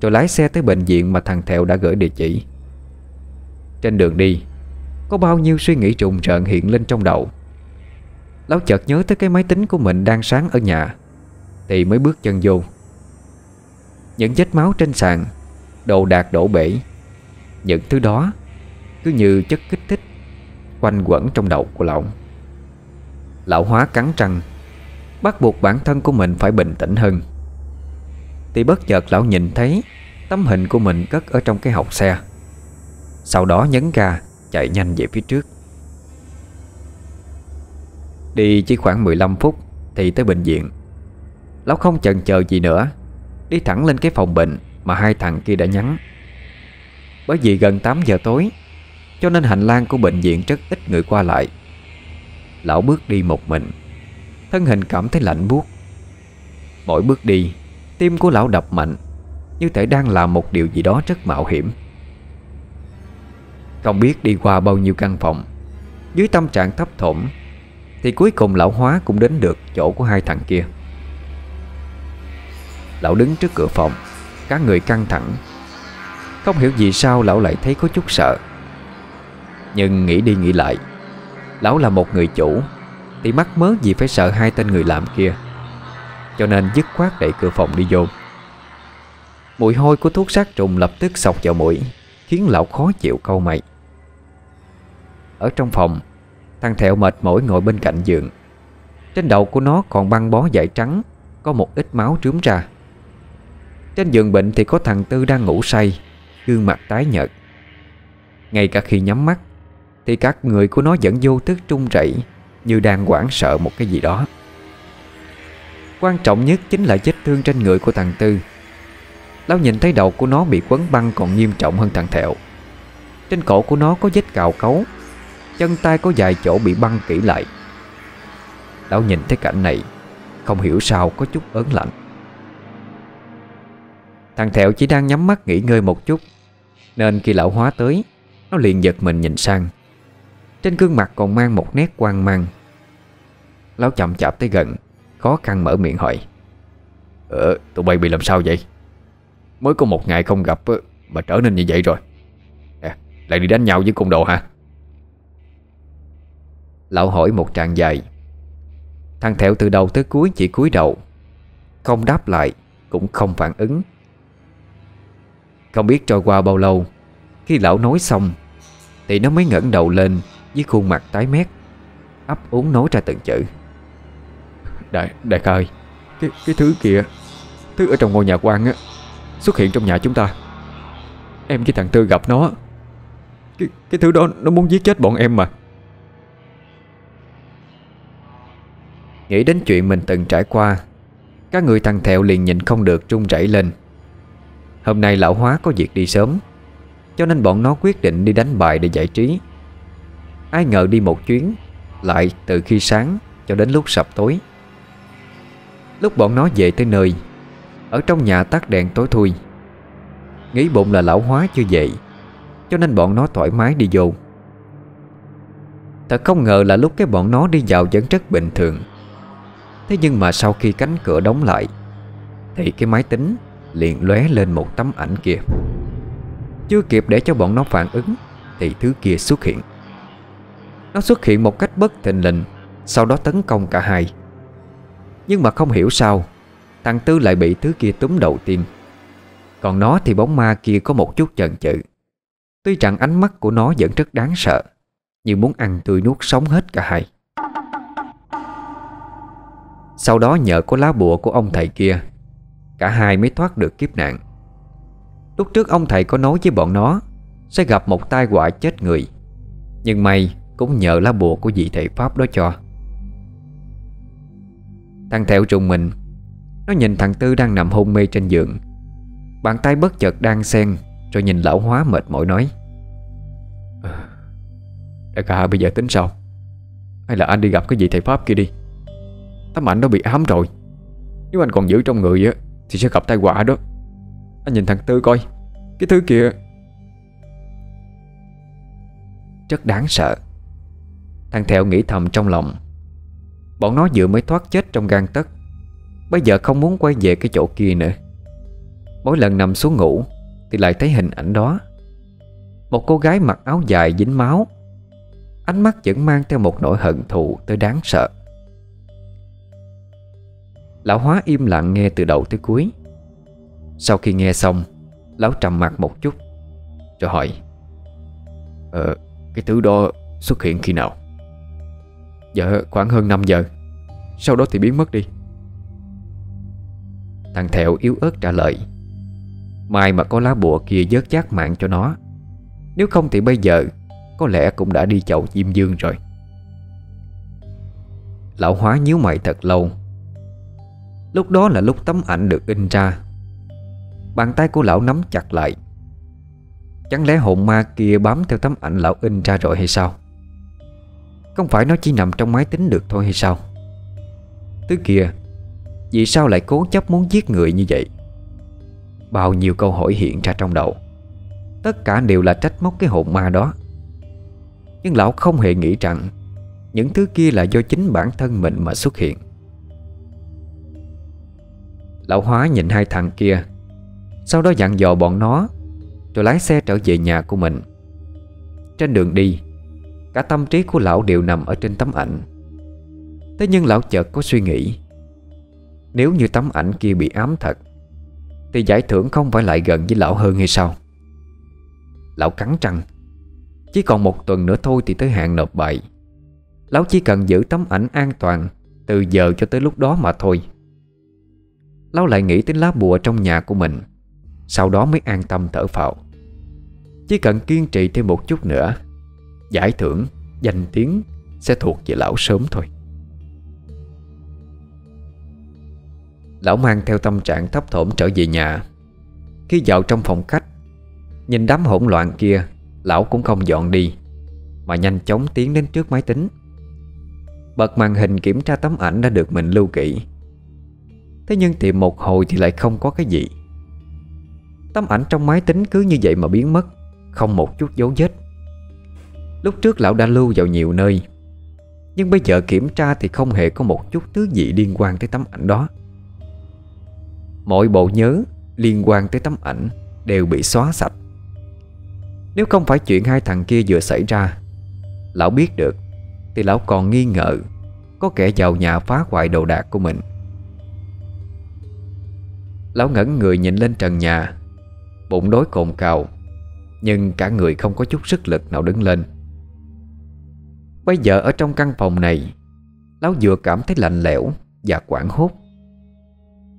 rồi lái xe tới bệnh viện mà thằng Thẹo đã gửi địa chỉ. Trên đường đi, có bao nhiêu suy nghĩ trùng trợn hiện lên trong đầu. Lão chợt nhớ tới cái máy tính của mình đang sáng ở nhà thì mới bước chân vô. Những vết máu trên sàn, đồ đạc đổ bể, những thứ đó cứ như chất kích thích quanh quẩn trong đầu của lão. Lão hóa cắn răng, bắt buộc bản thân của mình phải bình tĩnh hơn. Thì bất chợt lão nhìn thấy tấm hình của mình cất ở trong cái hộc xe, sau đó nhấn ga chạy nhanh về phía trước. Đi chỉ khoảng mười lăm phút thì tới bệnh viện. Lão không chần chờ gì nữa, đi thẳng lên cái phòng bệnh mà hai thằng kia đã nhắn. Bởi vì gần tám giờ tối cho nên hành lang của bệnh viện rất ít người qua lại. Lão bước đi một mình, thân hình cảm thấy lạnh buốt. Mỗi bước đi, tim của lão đập mạnh, như thể đang làm một điều gì đó rất mạo hiểm. Không biết đi qua bao nhiêu căn phòng, dưới tâm trạng thấp thỏm thì cuối cùng lão hóa cũng đến được chỗ của hai thằng kia. Lão đứng trước cửa phòng, cả người căng thẳng. Không hiểu vì sao lão lại thấy có chút sợ. Nhưng nghĩ đi nghĩ lại, lão là một người chủ thì mắc mớ gì phải sợ hai tên người làm kia, cho nên dứt khoát đẩy cửa phòng đi vô. Mùi hôi của thuốc sát trùng lập tức xộc vào mũi, khiến lão khó chịu cau mày. Ở trong phòng, thằng Thẹo mệt mỏi ngồi bên cạnh giường. Trên đầu của nó còn băng bó vải trắng, có một ít máu trướm ra. Trên giường bệnh thì có thằng Tư đang ngủ say, gương mặt tái nhợt. Ngay cả khi nhắm mắt thì các người của nó vẫn vô thức run rẩy, như đang hoảng sợ một cái gì đó. Quan trọng nhất chính là vết thương trên người của thằng Tư. Lão nhìn thấy đầu của nó bị quấn băng còn nghiêm trọng hơn thằng Thẹo. Trên cổ của nó có vết cào cấu, chân tay có vài chỗ bị băng kỹ lại. Lão nhìn thấy cảnh này, không hiểu sao có chút ớn lạnh. Thằng Thẹo chỉ đang nhắm mắt nghỉ ngơi một chút, nên khi lão hóa tới, nó liền giật mình nhìn sang. Trên gương mặt còn mang một nét hoang mang. Lão chậm chạp tới gần, khó khăn mở miệng hỏi: Ờ, tụi bay bị làm sao vậy? Mới có một ngày không gặp mà trở nên như vậy rồi à? Lại đi đánh nhau với côn đồ hả? Lão hỏi một tràng dài. Thằng Thẹo từ đầu tới cuối chỉ cúi đầu, không đáp lại, cũng không phản ứng. Không biết trôi qua bao lâu, khi lão nói xong thì nó mới ngẩng đầu lên với khuôn mặt tái mét, ấp úng nói ra từng chữ: Đại, đại ca ơi, cái, cái thứ kia, thứ ở trong ngôi nhà quan á, xuất hiện trong nhà chúng ta. Em với thằng Tư gặp nó. Cái, cái thứ đó nó muốn giết chết bọn em mà. Nghĩ đến chuyện mình từng trải qua, các người thằng Thẹo liền nhịn không được run rẩy lên. Hôm nay lão hóa có việc đi sớm, cho nên bọn nó quyết định đi đánh bài để giải trí. Ai ngờ đi một chuyến lại từ khi sáng cho đến lúc sập tối. Lúc bọn nó về tới nơi, ở trong nhà tắt đèn tối thui. Nghĩ bụng là lão hóa chưa về, cho nên bọn nó thoải mái đi vô. Thật không ngờ là lúc cái bọn nó đi vào vẫn rất bình thường. Thế nhưng mà sau khi cánh cửa đóng lại thì cái máy tính liền lóe lên một tấm ảnh kia. Chưa kịp để cho bọn nó phản ứng thì thứ kia xuất hiện. Nó xuất hiện một cách bất thình lình, sau đó tấn công cả hai. Nhưng mà không hiểu sao, thằng Tư lại bị thứ kia túm đầu tiên. Còn nó thì bóng ma kia có một chút chần chừ. Tuy rằng ánh mắt của nó vẫn rất đáng sợ, như muốn ăn tươi nuốt sống hết cả hai. Sau đó nhờ có lá bùa của ông thầy kia, cả hai mới thoát được kiếp nạn. Lúc trước ông thầy có nói với bọn nó sẽ gặp một tai họa chết người, nhưng may cũng nhờ lá bùa của vị thầy Pháp đó cho. Thằng Thẹo trùng mình. Nó nhìn thằng Tư đang nằm hôn mê trên giường, bàn tay bất chợt đang sen, rồi nhìn lão hóa mệt mỏi nói: Đại ca, bây giờ tính sao? Hay là anh đi gặp cái vị thầy Pháp kia đi. Tấm ảnh đó bị ám rồi, nếu anh còn giữ trong người á thì sẽ gặp tai họa đó. Anh nhìn thằng Tư coi, cái thứ kia rất đáng sợ. Thằng Thẹo nghĩ thầm trong lòng. Bọn nó vừa mới thoát chết trong gang tấc, bây giờ không muốn quay về cái chỗ kia nữa. Mỗi lần nằm xuống ngủ thì lại thấy hình ảnh đó. Một cô gái mặc áo dài dính máu, ánh mắt vẫn mang theo một nỗi hận thù tới đáng sợ. Lão hóa im lặng nghe từ đầu tới cuối. Sau khi nghe xong, lão trầm mặc một chút rồi hỏi: Ờ, cái thứ đó xuất hiện khi nào? Dạ khoảng hơn năm giờ, sau đó thì biến mất đi. Thằng Thẹo yếu ớt trả lời. May mà có lá bùa kia vớt vát mạng cho nó, nếu không thì bây giờ có lẽ cũng đã đi chầu Diêm Vương rồi. Lão hóa nhíu mày thật lâu. Lúc đó là lúc tấm ảnh được in ra. Bàn tay của lão nắm chặt lại. Chẳng lẽ hồn ma kia bám theo tấm ảnh lão in ra rồi hay sao? Không phải nó chỉ nằm trong máy tính được thôi hay sao? Thứ kia vì sao lại cố chấp muốn giết người như vậy? Bao nhiêu câu hỏi hiện ra trong đầu, tất cả đều là trách móc cái hồn ma đó. Nhưng lão không hề nghĩ rằng những thứ kia là do chính bản thân mình mà xuất hiện. Lão hóa nhìn hai thằng kia, sau đó dặn dò bọn nó rồi lái xe trở về nhà của mình. Trên đường đi, cả tâm trí của lão đều nằm ở trên tấm ảnh. Thế nhưng lão chợt có suy nghĩ, nếu như tấm ảnh kia bị ám thật thì giải thưởng không phải lại gần với lão hơn hay sao? Lão cắn răng. Chỉ còn một tuần nữa thôi thì tới hạn nộp bài. Lão chỉ cần giữ tấm ảnh an toàn từ giờ cho tới lúc đó mà thôi. Lão lại nghĩ đến lá bùa trong nhà của mình, sau đó mới an tâm thở phào. Chỉ cần kiên trì thêm một chút nữa, giải thưởng, danh tiếng sẽ thuộc về lão sớm thôi. Lão mang theo tâm trạng thấp thỏm trở về nhà. Khi vào trong phòng khách, nhìn đám hỗn loạn kia, lão cũng không dọn đi mà nhanh chóng tiến đến trước máy tính, bật màn hình kiểm tra tấm ảnh đã được mình lưu kỹ. Thế nhưng tìm một hồi thì lại không có cái gì. Tấm ảnh trong máy tính cứ như vậy mà biến mất, không một chút dấu vết. Lúc trước lão đã lưu vào nhiều nơi, nhưng bây giờ kiểm tra thì không hề có một chút thứ gì liên quan tới tấm ảnh đó. Mọi bộ nhớ liên quan tới tấm ảnh đều bị xóa sạch. Nếu không phải chuyện hai thằng kia vừa xảy ra, lão biết được, thì lão còn nghi ngờ có kẻ vào nhà phá hoại đồ đạc của mình. Lão ngẩn người nhìn lên trần nhà, bụng đói cồn cào, nhưng cả người không có chút sức lực nào đứng lên. Bây giờ ở trong căn phòng này, lão vừa cảm thấy lạnh lẽo và hoảng hốt,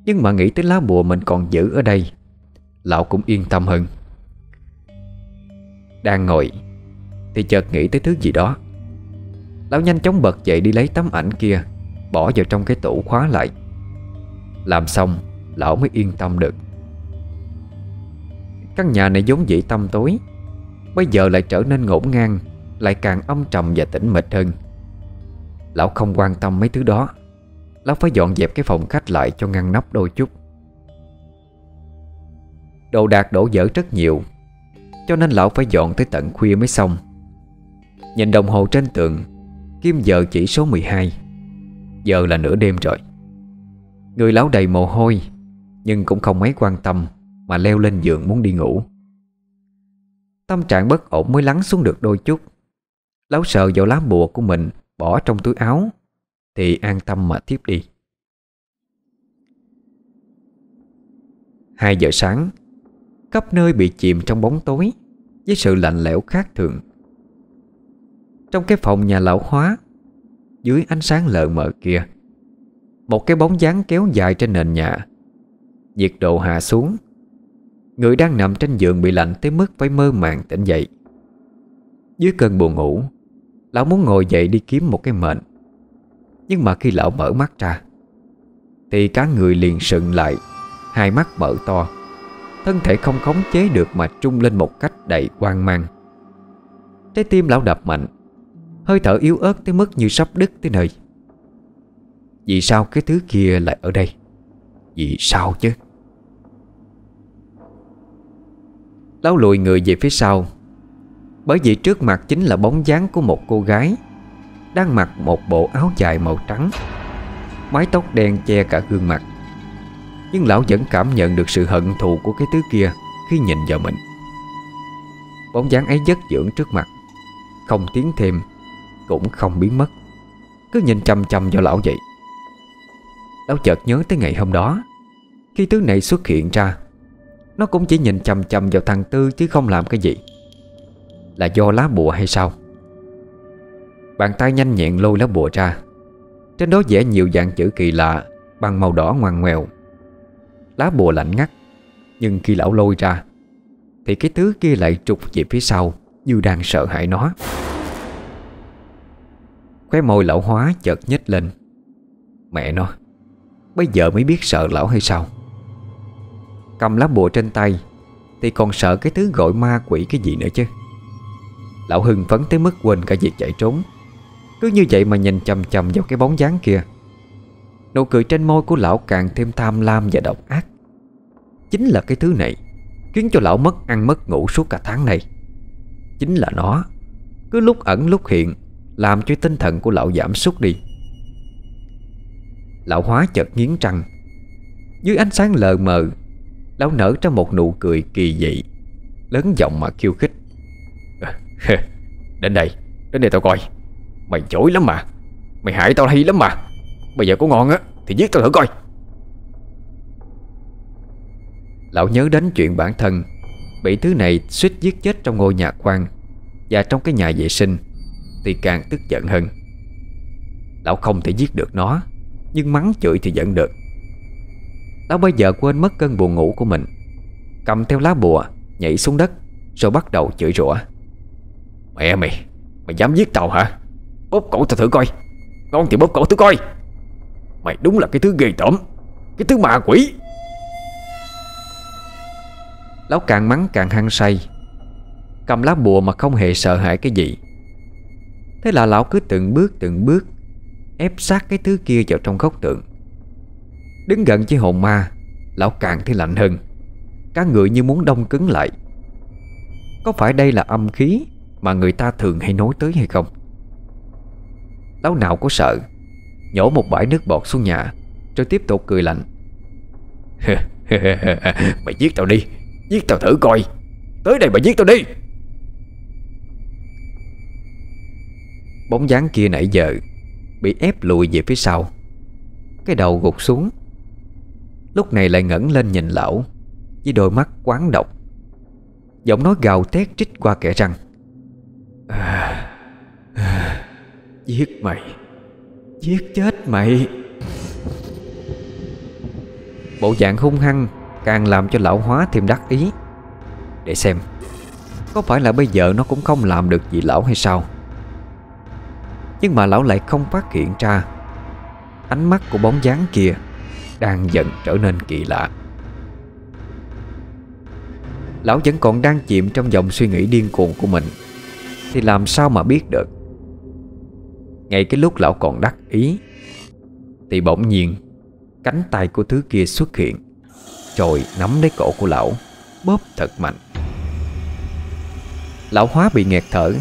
nhưng mà nghĩ tới lá bùa mình còn giữ ở đây, lão cũng yên tâm hơn. Đang ngồi thì chợt nghĩ tới thứ gì đó. Lão nhanh chóng bật dậy đi lấy tấm ảnh kia, bỏ vào trong cái tủ khóa lại. Làm xong, lão mới yên tâm được. Căn nhà này vốn dĩ tăm tối, bây giờ lại trở nên ngổn ngang, lại càng âm trầm và tĩnh mịch hơn. Lão không quan tâm mấy thứ đó, lão phải dọn dẹp cái phòng khách lại cho ngăn nắp đôi chút. Đồ đạc đổ vỡ rất nhiều, cho nên lão phải dọn tới tận khuya mới xong. Nhìn đồng hồ trên tường, kim giờ chỉ số mười hai. Giờ là nửa đêm rồi. Người lão đầy mồ hôi, nhưng cũng không mấy quan tâm mà leo lên giường muốn đi ngủ. Tâm trạng bất ổn mới lắng xuống được đôi chút. Lão sờ vào lá bùa của mình, bỏ trong túi áo, thì an tâm mà thiếp đi. Hai giờ sáng, khắp nơi bị chìm trong bóng tối với sự lạnh lẽo khác thường. Trong cái phòng nhà lão Hóa, dưới ánh sáng lờ mờ kia, một cái bóng dáng kéo dài trên nền nhà. Nhiệt độ hạ xuống, người đang nằm trên giường bị lạnh tới mức phải mơ màng tỉnh dậy. Dưới cơn buồn ngủ, lão muốn ngồi dậy đi kiếm một cái mền, nhưng mà khi lão mở mắt ra thì cả người liền sững lại, hai mắt mở to, thân thể không khống chế được mà trung lên một cách đầy hoang mang. Trái tim lão đập mạnh, hơi thở yếu ớt tới mức như sắp đứt tới nơi. Vì sao cái thứ kia lại ở đây? Vì sao chứ? Lão lùi người về phía sau, bởi vì trước mặt chính là bóng dáng của một cô gái đang mặc một bộ áo dài màu trắng, mái tóc đen che cả gương mặt. Nhưng lão vẫn cảm nhận được sự hận thù của cái thứ kia khi nhìn vào mình. Bóng dáng ấy vất dưỡng trước mặt, không tiến thêm cũng không biến mất, cứ nhìn chằm chằm vào lão vậy. Lão chợt nhớ tới ngày hôm đó, khi thứ này xuất hiện ra, nó cũng chỉ nhìn chằm chằm vào thằng Tư chứ không làm cái gì. Là do lá bùa hay sao? Bàn tay nhanh nhẹn lôi lá bùa ra, trên đó vẽ nhiều dạng chữ kỳ lạ bằng màu đỏ ngoằn ngoèo. Lá bùa lạnh ngắt, nhưng khi lão lôi ra thì cái thứ kia lại trục về phía sau như đang sợ hãi nó. Khóe môi lão Hóa chợt nhếch lên. Mẹ nó, bây giờ mới biết sợ lão hay sao? Cầm lá bùa trên tay thì còn sợ cái thứ gọi ma quỷ cái gì nữa chứ. Lão hưng phấn tới mức quên cả việc chạy trốn, cứ như vậy mà nhìn chằm chằm vào cái bóng dáng kia. Nụ cười trên môi của lão càng thêm tham lam và độc ác. Chính là cái thứ này khiến cho lão mất ăn mất ngủ suốt cả tháng này. Chính là nó cứ lúc ẩn lúc hiện, làm cho tinh thần của lão giảm sút đi. Lão Hóa chợt nghiến răng. Dưới ánh sáng lờ mờ, lão nở ra một nụ cười kỳ dị, lớn giọng mà khiêu khích. Đến đây, đến đây tao coi. Mày chối lắm mà, mày hại tao hay lắm mà. Bây giờ có ngon á thì giết tao thử coi. Lão nhớ đến chuyện bản thân bị thứ này suýt giết chết trong ngôi nhà quan và trong cái nhà vệ sinh, thì càng tức giận hơn. Lão không thể giết được nó, nhưng mắng chửi thì vẫn được. Tao bây giờ quên mất cơn buồn ngủ của mình, cầm theo lá bùa nhảy xuống đất rồi bắt đầu chửi rủa. Mẹ mày, mày dám giết tao hả? Bóp cổ tao thử coi. Ngon thì bóp cổ thử coi. Mày đúng là cái thứ ghê tởm, cái thứ ma quỷ. Lão càng mắng càng hăng say, cầm lá bùa mà không hề sợ hãi cái gì. Thế là lão cứ từng bước từng bước ép sát cái thứ kia vào trong góc tượng. Đứng gần với hồn ma, lão càng thấy lạnh hơn, cả người như muốn đông cứng lại. Có phải đây là âm khí mà người ta thường hay nói tới hay không? Lão nào có sợ, nhổ một bãi nước bọt xuống nhà rồi tiếp tục cười lạnh. Mày giết tao đi, giết tao thử coi. Tới đây mà giết tao đi. Bóng dáng kia nãy giờ bị ép lùi về phía sau, cái đầu gục xuống. Lúc này lại ngẩng lên nhìn lão với đôi mắt quán độc, giọng nói gào thét trích qua kẽ răng. À, à, giết mày, giết chết mày. Bộ dạng hung hăng càng làm cho lão hóa thêm đắc ý. Để xem, có phải là bây giờ nó cũng không làm được gì lão hay sao? Nhưng mà lão lại không phát hiện ra ánh mắt của bóng dáng kia đang dần trở nên kỳ lạ. Lão vẫn còn đang chìm trong dòng suy nghĩ điên cuồng của mình thì làm sao mà biết được. Ngay cái lúc lão còn đắc ý thì bỗng nhiên cánh tay của thứ kia xuất hiện, rồi nắm lấy cổ của lão, bóp thật mạnh. Lão hóa bị nghẹt thở,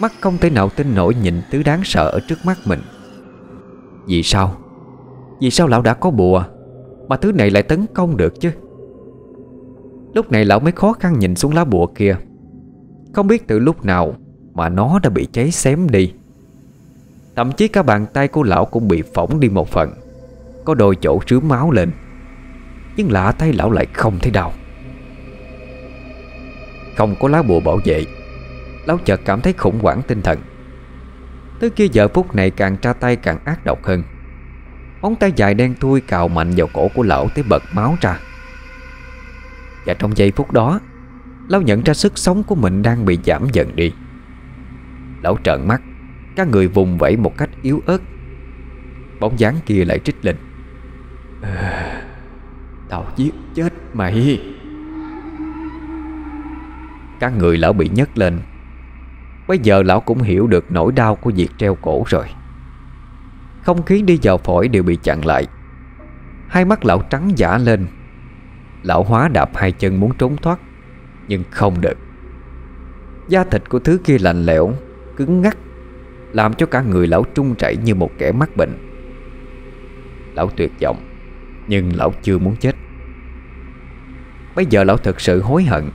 mắt không thể nào tin nổi nhìn thứ đáng sợ ở trước mắt mình. Vì sao? Vì sao lão đã có bùa mà thứ này lại tấn công được chứ? Lúc này lão mới khó khăn nhìn xuống lá bùa kia. Không biết từ lúc nào mà nó đã bị cháy xém đi. Thậm chí cả bàn tay của lão cũng bị phỏng đi một phần, có đôi chỗ rướm máu lên. Nhưng lạ thay, lão lại không thấy đau. Không có lá bùa bảo vệ, lão chợt cảm thấy khủng hoảng tinh thần. Tới kia giờ phút này càng tra tay càng ác độc hơn. Móng tay dài đen thui cào mạnh vào cổ của lão tới bật máu ra. Và trong giây phút đó, lão nhận ra sức sống của mình đang bị giảm dần đi. Lão trợn mắt, các người vùng vẫy một cách yếu ớt. Bóng dáng kia lại trích lên. À, tao giết chết mày. Các người lão bị nhấc lên. Bây giờ lão cũng hiểu được nỗi đau của việc treo cổ rồi. Không khí đi vào phổi đều bị chặn lại. Hai mắt lão trắng dã lên. Lão hóa đạp hai chân muốn trốn thoát, nhưng không được. Da thịt của thứ kia lạnh lẽo, cứng ngắc, làm cho cả người lão run rẩy như một kẻ mắc bệnh. Lão tuyệt vọng, nhưng lão chưa muốn chết. Bây giờ lão thực sự hối hận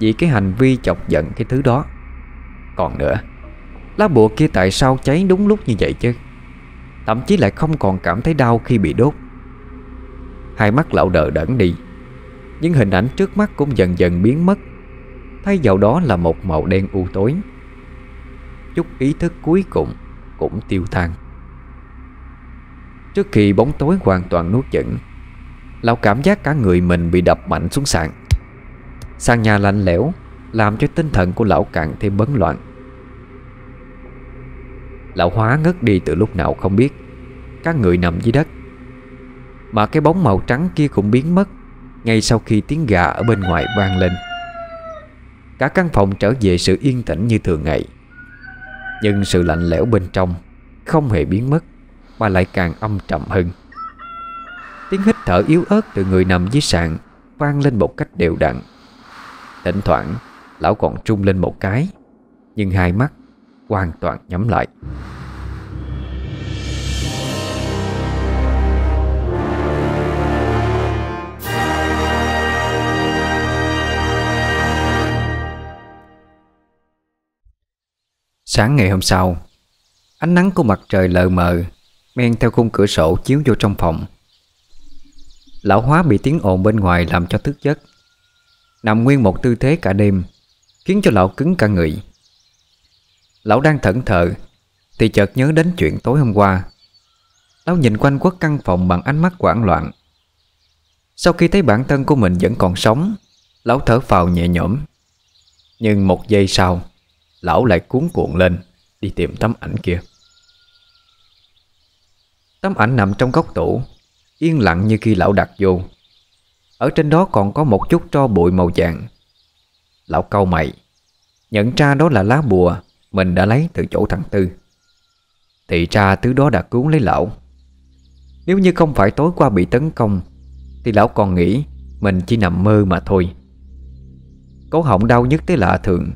vì cái hành vi chọc giận cái thứ đó. Còn nữa, lá bùa kia tại sao cháy đúng lúc như vậy chứ? Thậm chí lại không còn cảm thấy đau khi bị đốt. Hai mắt lão đờ đẫn đi, những hình ảnh trước mắt cũng dần dần biến mất, thay vào đó là một màu đen u tối. Chút ý thức cuối cùng cũng tiêu tan. Trước khi bóng tối hoàn toàn nuốt chửng, lão cảm giác cả người mình bị đập mạnh xuống sàn. Sàn nhà lạnh lẽo làm cho tinh thần của lão càng thêm bấn loạn. Lão hóa ngất đi từ lúc nào không biết, các người nằm dưới đất. Mà cái bóng màu trắng kia cũng biến mất ngay sau khi tiếng gà ở bên ngoài vang lên. Cả căn phòng trở về sự yên tĩnh như thường ngày. Nhưng sự lạnh lẽo bên trong không hề biến mất, mà lại càng âm trầm hơn. Tiếng hít thở yếu ớt từ người nằm dưới sàn vang lên một cách đều đặn. Thỉnh thoảng lão còn rung lên một cái, nhưng hai mắt hoàn toàn nhắm lại. Sáng ngày hôm sau, ánh nắng của mặt trời lờ mờ men theo khung cửa sổ chiếu vô trong phòng. Lão hóa bị tiếng ồn bên ngoài làm cho thức giấc, nằm nguyên một tư thế cả đêm, khiến cho lão cứng cả người. Lão đang thẫn thờ thì chợt nhớ đến chuyện tối hôm qua. Lão nhìn quanh quất căn phòng bằng ánh mắt hoảng loạn. Sau khi thấy bản thân của mình vẫn còn sống, lão thở phào nhẹ nhõm. Nhưng một giây sau, lão lại cuống cuộn lên đi tìm tấm ảnh kia. Tấm ảnh nằm trong góc tủ, yên lặng như khi lão đặt vô. Ở trên đó còn có một chút tro bụi màu vàng. Lão cau mày, nhận ra đó là lá bùa mình đã lấy từ chỗ thằng Tư. Thì ra thứ đó đã cứu lấy lão. Nếu như không phải tối qua bị tấn công thì lão còn nghĩ mình chỉ nằm mơ mà thôi. Cổ họng đau nhức tới lạ thường.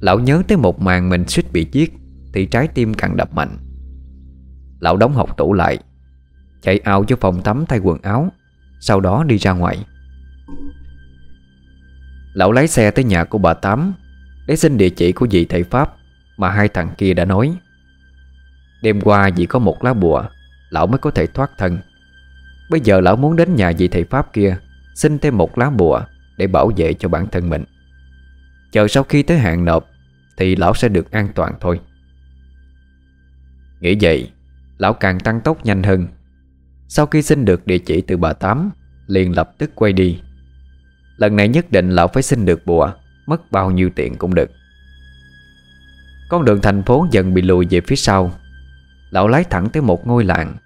Lão nhớ tới một màn mình suýt bị giết thì trái tim càng đập mạnh. Lão đóng hộc tủ lại, chạy ao cho phòng tắm thay quần áo, sau đó đi ra ngoài. Lão lái xe tới nhà của bà Tám để xin địa chỉ của dì thầy Pháp mà hai thằng kia đã nói. Đêm qua vì có một lá bùa, lão mới có thể thoát thân. Bây giờ lão muốn đến nhà dì thầy Pháp kia xin thêm một lá bùa để bảo vệ cho bản thân mình. Chờ sau khi tới hạn nộp thì lão sẽ được an toàn thôi. Nghĩ vậy, lão càng tăng tốc nhanh hơn. Sau khi xin được địa chỉ từ bà Tám, liền lập tức quay đi. Lần này nhất định lão phải xin được bùa, mất bao nhiêu tiền cũng được. Con đường thành phố dần bị lùi về phía sau. Lão lái thẳng tới một ngôi làng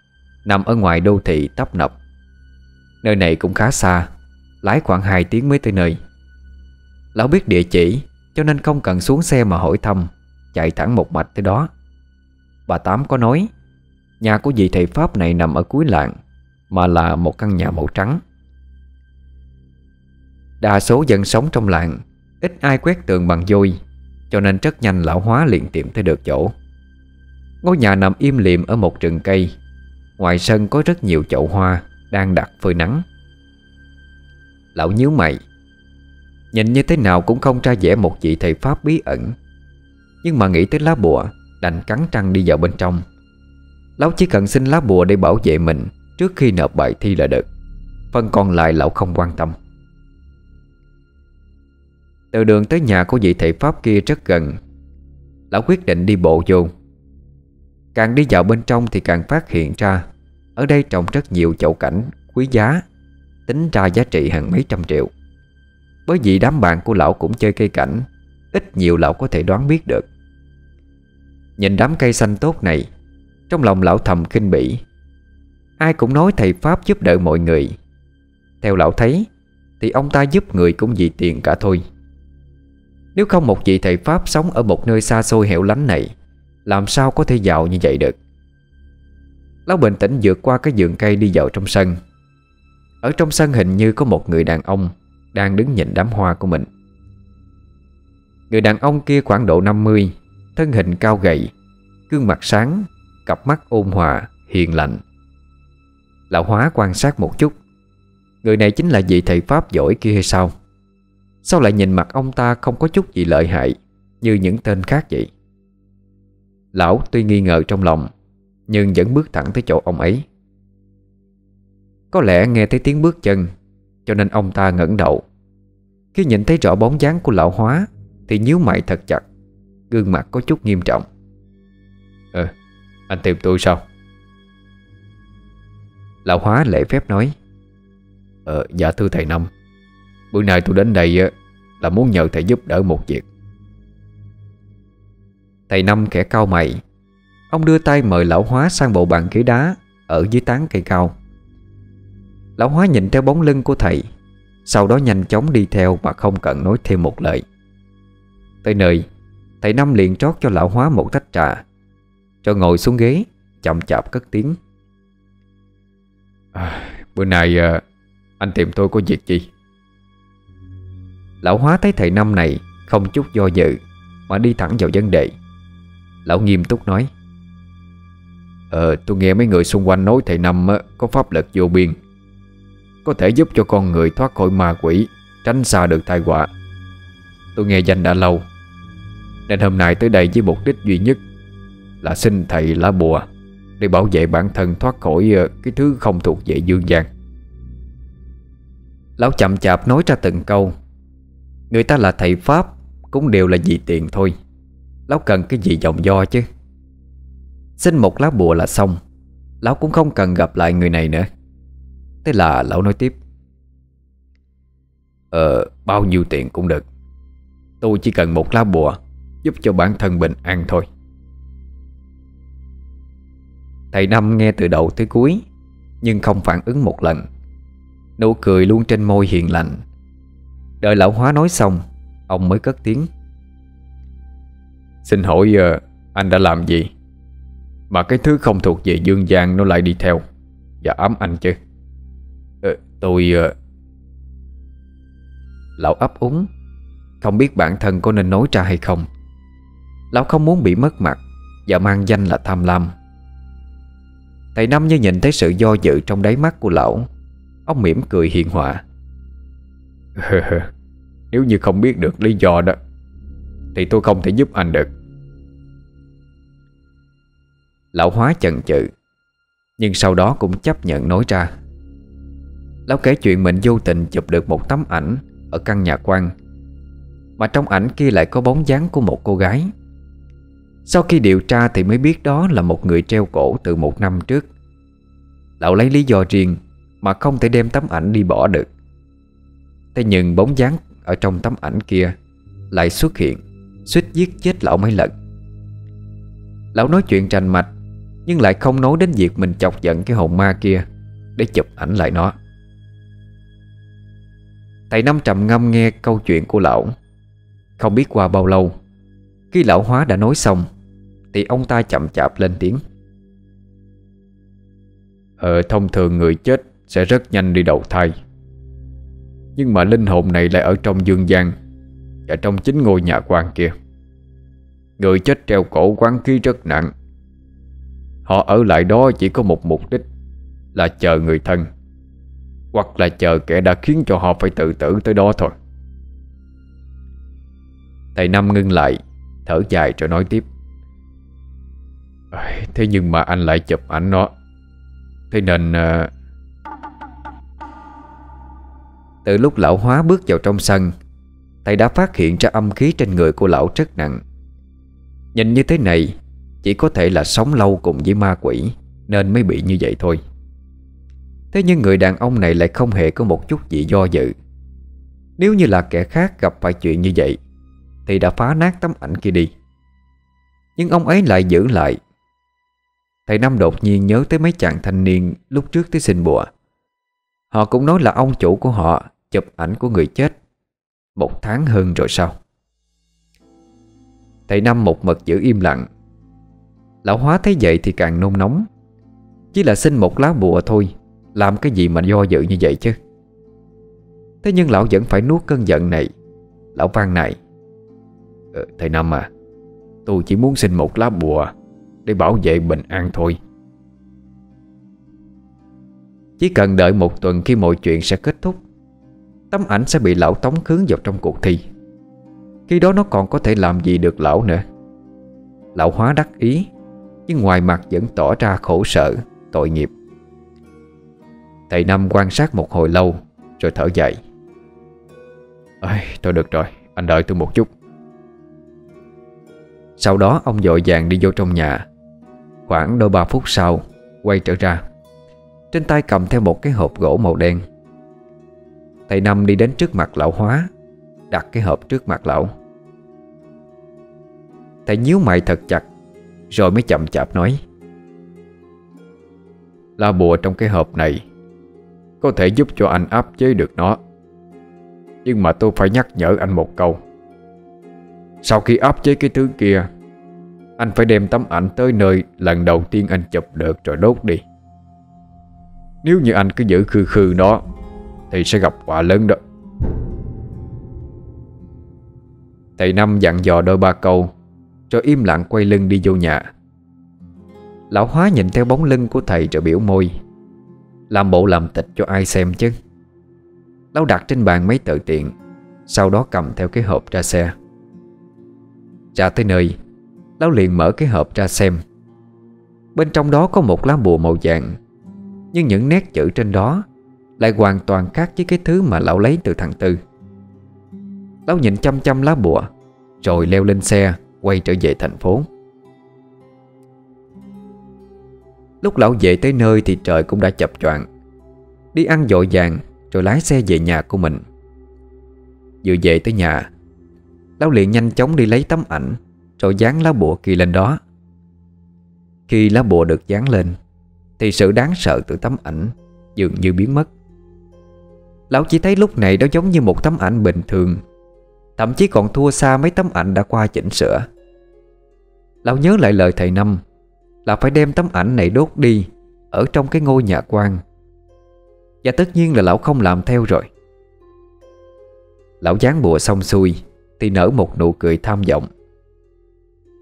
nằm ở ngoài đô thị tấp nập. Nơi này cũng khá xa, lái khoảng hai tiếng mới tới nơi. Lão biết địa chỉ cho nên không cần xuống xe mà hỏi thăm, chạy thẳng một mạch tới đó. Bà Tám có nói nhà của vị thầy Pháp này nằm ở cuối làng, mà là một căn nhà màu trắng. Đa số dân sống trong làng, ít ai quét tường bằng vôi, cho nên rất nhanh lão hóa liền tìm tới được chỗ. Ngôi nhà nằm im lìm ở một rừng cây. Ngoài sân có rất nhiều chậu hoa đang đặt phơi nắng. Lão nhíu mày, nhìn như thế nào cũng không ra vẻ một vị thầy Pháp bí ẩn. Nhưng mà nghĩ tới lá bùa, đành cắn răng đi vào bên trong. Lão chỉ cần xin lá bùa để bảo vệ mình trước khi nộp bài thi là được. Phần còn lại lão không quan tâm. Từ đường tới nhà của vị thầy Pháp kia rất gần. Lão quyết định đi bộ vô. Càng đi vào bên trong thì càng phát hiện ra ở đây trồng rất nhiều chậu cảnh quý giá, tính ra giá trị hàng mấy trăm triệu. Bởi vì đám bạn của lão cũng chơi cây cảnh, ít nhiều lão có thể đoán biết được. Nhìn đám cây xanh tốt này, trong lòng lão thầm khinh bỉ. Ai cũng nói thầy Pháp giúp đỡ mọi người, theo lão thấy thì ông ta giúp người cũng vì tiền cả thôi. Nếu không một vị thầy Pháp sống ở một nơi xa xôi hẻo lánh này, làm sao có thể giàu như vậy được. Lão bình tĩnh vượt qua cái vườn cây đi vào trong sân. Ở trong sân hình như có một người đàn ông đang đứng nhìn đám hoa của mình. Người đàn ông kia khoảng độ năm mươi, thân hình cao gầy, gương mặt sáng, cặp mắt ôn hòa, hiền lành. Lão hóa quan sát một chút. Người này chính là vị thầy Pháp giỏi kia hay sao? Sao lại nhìn mặt ông ta không có chút gì lợi hại như những tên khác vậy? Lão tuy nghi ngờ trong lòng nhưng vẫn bước thẳng tới chỗ ông ấy. Có lẽ nghe thấy tiếng bước chân cho nên ông ta ngẩng đầu. Khi nhìn thấy rõ bóng dáng của lão hóa thì nhíu mày thật chặt, gương mặt có chút nghiêm trọng. Ờ, à, anh tìm tôi sao? Lão hóa lễ phép nói: Ờ, dạ thưa thầy Năm, bữa nay tôi đến đây là muốn nhờ thầy giúp đỡ một việc. Thầy Năm khẽ cau mày. Ông đưa tay mời lão hóa sang bộ bàn ghế đá ở dưới tán cây cao. Lão hóa nhìn theo bóng lưng của thầy, sau đó nhanh chóng đi theo mà không cần nói thêm một lời. Tới nơi, thầy Năm liền trót cho lão hóa một tách trà, cho ngồi xuống ghế, chậm chạp cất tiếng: à, bữa nay à, anh tìm tôi có việc gì? Lão hóa thấy thầy Năm này không chút do dự mà đi thẳng vào vấn đề. Lão nghiêm túc nói: Ờ, tôi nghe mấy người xung quanh nói thầy Năm có pháp lực vô biên, có thể giúp cho con người thoát khỏi ma quỷ, tránh xa được tai họa. Tôi nghe danh đã lâu nên hôm nay tới đây với mục đích duy nhất là xin thầy lá bùa để bảo vệ bản thân thoát khỏi cái thứ không thuộc về dương gian. Lão chậm chạp nói ra từng câu. Người ta là thầy Pháp cũng đều là vì tiền thôi, lão cần cái gì vòng do chứ. Xin một lá bùa là xong, lão cũng không cần gặp lại người này nữa. Thế là lão nói tiếp: Ờ bao nhiêu tiền cũng được, tôi chỉ cần một lá bùa giúp cho bản thân bình an thôi. Thầy Năm nghe từ đầu tới cuối nhưng không phản ứng một lần, nụ cười luôn trên môi hiền lành. Đợi lão Hóa nói xong, ông mới cất tiếng: Xin hỏi uh, anh đã làm gì mà cái thứ không thuộc về dương gian nó lại đi theo và ám anh chứ? Ờ, tôi... Uh... Lão ấp úng, không biết bản thân có nên nói ra hay không. Lão không muốn bị mất mặt và mang danh là tham lam. Thầy Năm như nhìn thấy sự do dự trong đáy mắt của lão. Ông mỉm cười hiền hòa: Nếu như không biết được lý do đó thì tôi không thể giúp anh được. Lão Hóa chần chừ, nhưng sau đó cũng chấp nhận nói ra. Lão kể chuyện mình vô tình chụp được một tấm ảnh ở căn nhà quan, mà trong ảnh kia lại có bóng dáng của một cô gái. Sau khi điều tra thì mới biết đó là một người treo cổ từ một năm trước. Lão lấy lý do riêng mà không thể đem tấm ảnh đi bỏ được. Thế nhưng bóng dáng ở trong tấm ảnh kia lại xuất hiện, suýt giết chết lão mấy lần. Lão nói chuyện rành mạch nhưng lại không nói đến việc mình chọc giận cái hồn ma kia để chụp ảnh lại nó. Thầy Năm trầm ngâm nghe câu chuyện của lão. Không biết qua bao lâu, khi lão Hóa đã nói xong thì ông ta chậm chạp lên tiếng: Ờ thông thường người chết sẽ rất nhanh đi đầu thai, nhưng mà linh hồn này lại ở trong dương gian và trong chính ngôi nhà quan kia. Người chết treo cổ quán khí rất nặng. Họ ở lại đó chỉ có một mục đích là chờ người thân, hoặc là chờ kẻ đã khiến cho họ phải tự tử tới đó thôi. Thầy Năm ngưng lại, thở dài rồi nói tiếp: Thế nhưng mà anh lại chụp ảnh nó, thế nên... Uh... Từ lúc lão Hóa bước vào trong sân, thầy đã phát hiện ra âm khí trên người của lão rất nặng. Nhìn như thế này chỉ có thể là sống lâu cùng với ma quỷ nên mới bị như vậy thôi. Thế nhưng người đàn ông này lại không hề có một chút gì do dự. Nếu như là kẻ khác gặp phải chuyện như vậy thì đã phá nát tấm ảnh kia đi, nhưng ông ấy lại giữ lại. Thầy Năm đột nhiên nhớ tới mấy chàng thanh niên lúc trước tới xin bùa. Họ cũng nói là ông chủ của họ chụp ảnh của người chết một tháng hơn rồi sao? Thầy Năm một mực giữ im lặng. Lão Hóa thấy vậy thì càng nôn nóng: Chỉ là xin một lá bùa thôi, làm cái gì mà do dự như vậy chứ? Thế nhưng lão vẫn phải nuốt cơn giận này. Lão van nài: ờ, Thầy Năm à, tôi chỉ muốn xin một lá bùa để bảo vệ bình an thôi. Chỉ cần đợi một tuần khi mọi chuyện sẽ kết thúc, tấm ảnh sẽ bị lão tống khứ vào trong cuộc thi. Khi đó nó còn có thể làm gì được lão nữa? Lão Hóa đắc ý, nhưng ngoài mặt vẫn tỏ ra khổ sở, tội nghiệp. Thầy Năm quan sát một hồi lâu rồi thở dài: Ây, thôi được rồi, anh đợi tôi một chút. Sau đó ông vội vàng đi vô trong nhà. Khoảng đôi ba phút sau quay trở ra, trên tay cầm theo một cái hộp gỗ màu đen. Thầy Năm đi đến trước mặt lão Hóa, đặt cái hộp trước mặt lão. Thầy nhíu mày thật chặt rồi mới chậm chạp nói: Lá bùa trong cái hộp này có thể giúp cho anh áp chế được nó, nhưng mà tôi phải nhắc nhở anh một câu. Sau khi áp chế cái thứ kia, anh phải đem tấm ảnh tới nơi lần đầu tiên anh chụp được rồi đốt đi. Nếu như anh cứ giữ khư khư nó thì sẽ gặp họa lớn đó. Thầy Năm dặn dò đôi ba câu rồi im lặng quay lưng đi vô nhà. Lão Hóa nhìn theo bóng lưng của thầy rồi biểu môi, làm bộ làm tịch cho ai xem chứ. Lão đặt trên bàn mấy tờ tiền, sau đó cầm theo cái hộp ra xe. Ra tới nơi, lão liền mở cái hộp ra xem. Bên trong đó có một lá bùa màu vàng, nhưng những nét chữ trên đó lại hoàn toàn khác với cái thứ mà lão lấy từ thằng Tư. Lão nhìn chăm chăm lá bùa rồi leo lên xe quay trở về thành phố. Lúc lão về tới nơi thì trời cũng đã chập choạng. đi ăn vội vàng rồi lái xe về nhà của mình. Vừa về tới nhà, Lão liền nhanh chóng đi lấy tấm ảnh rồi dán lá bùa kia lên đó. Khi lá bùa được dán lên thì sự đáng sợ từ tấm ảnh dường như biến mất. Lão chỉ thấy lúc này đó giống như một tấm ảnh bình thường, thậm chí còn thua xa mấy tấm ảnh đã qua chỉnh sửa. Lão nhớ lại lời thầy Năm là phải đem tấm ảnh này đốt đi ở trong cái ngôi nhà quan. Và tất nhiên là lão không làm theo rồi. Lão dán bùa xong xuôi thì nở một nụ cười tham vọng.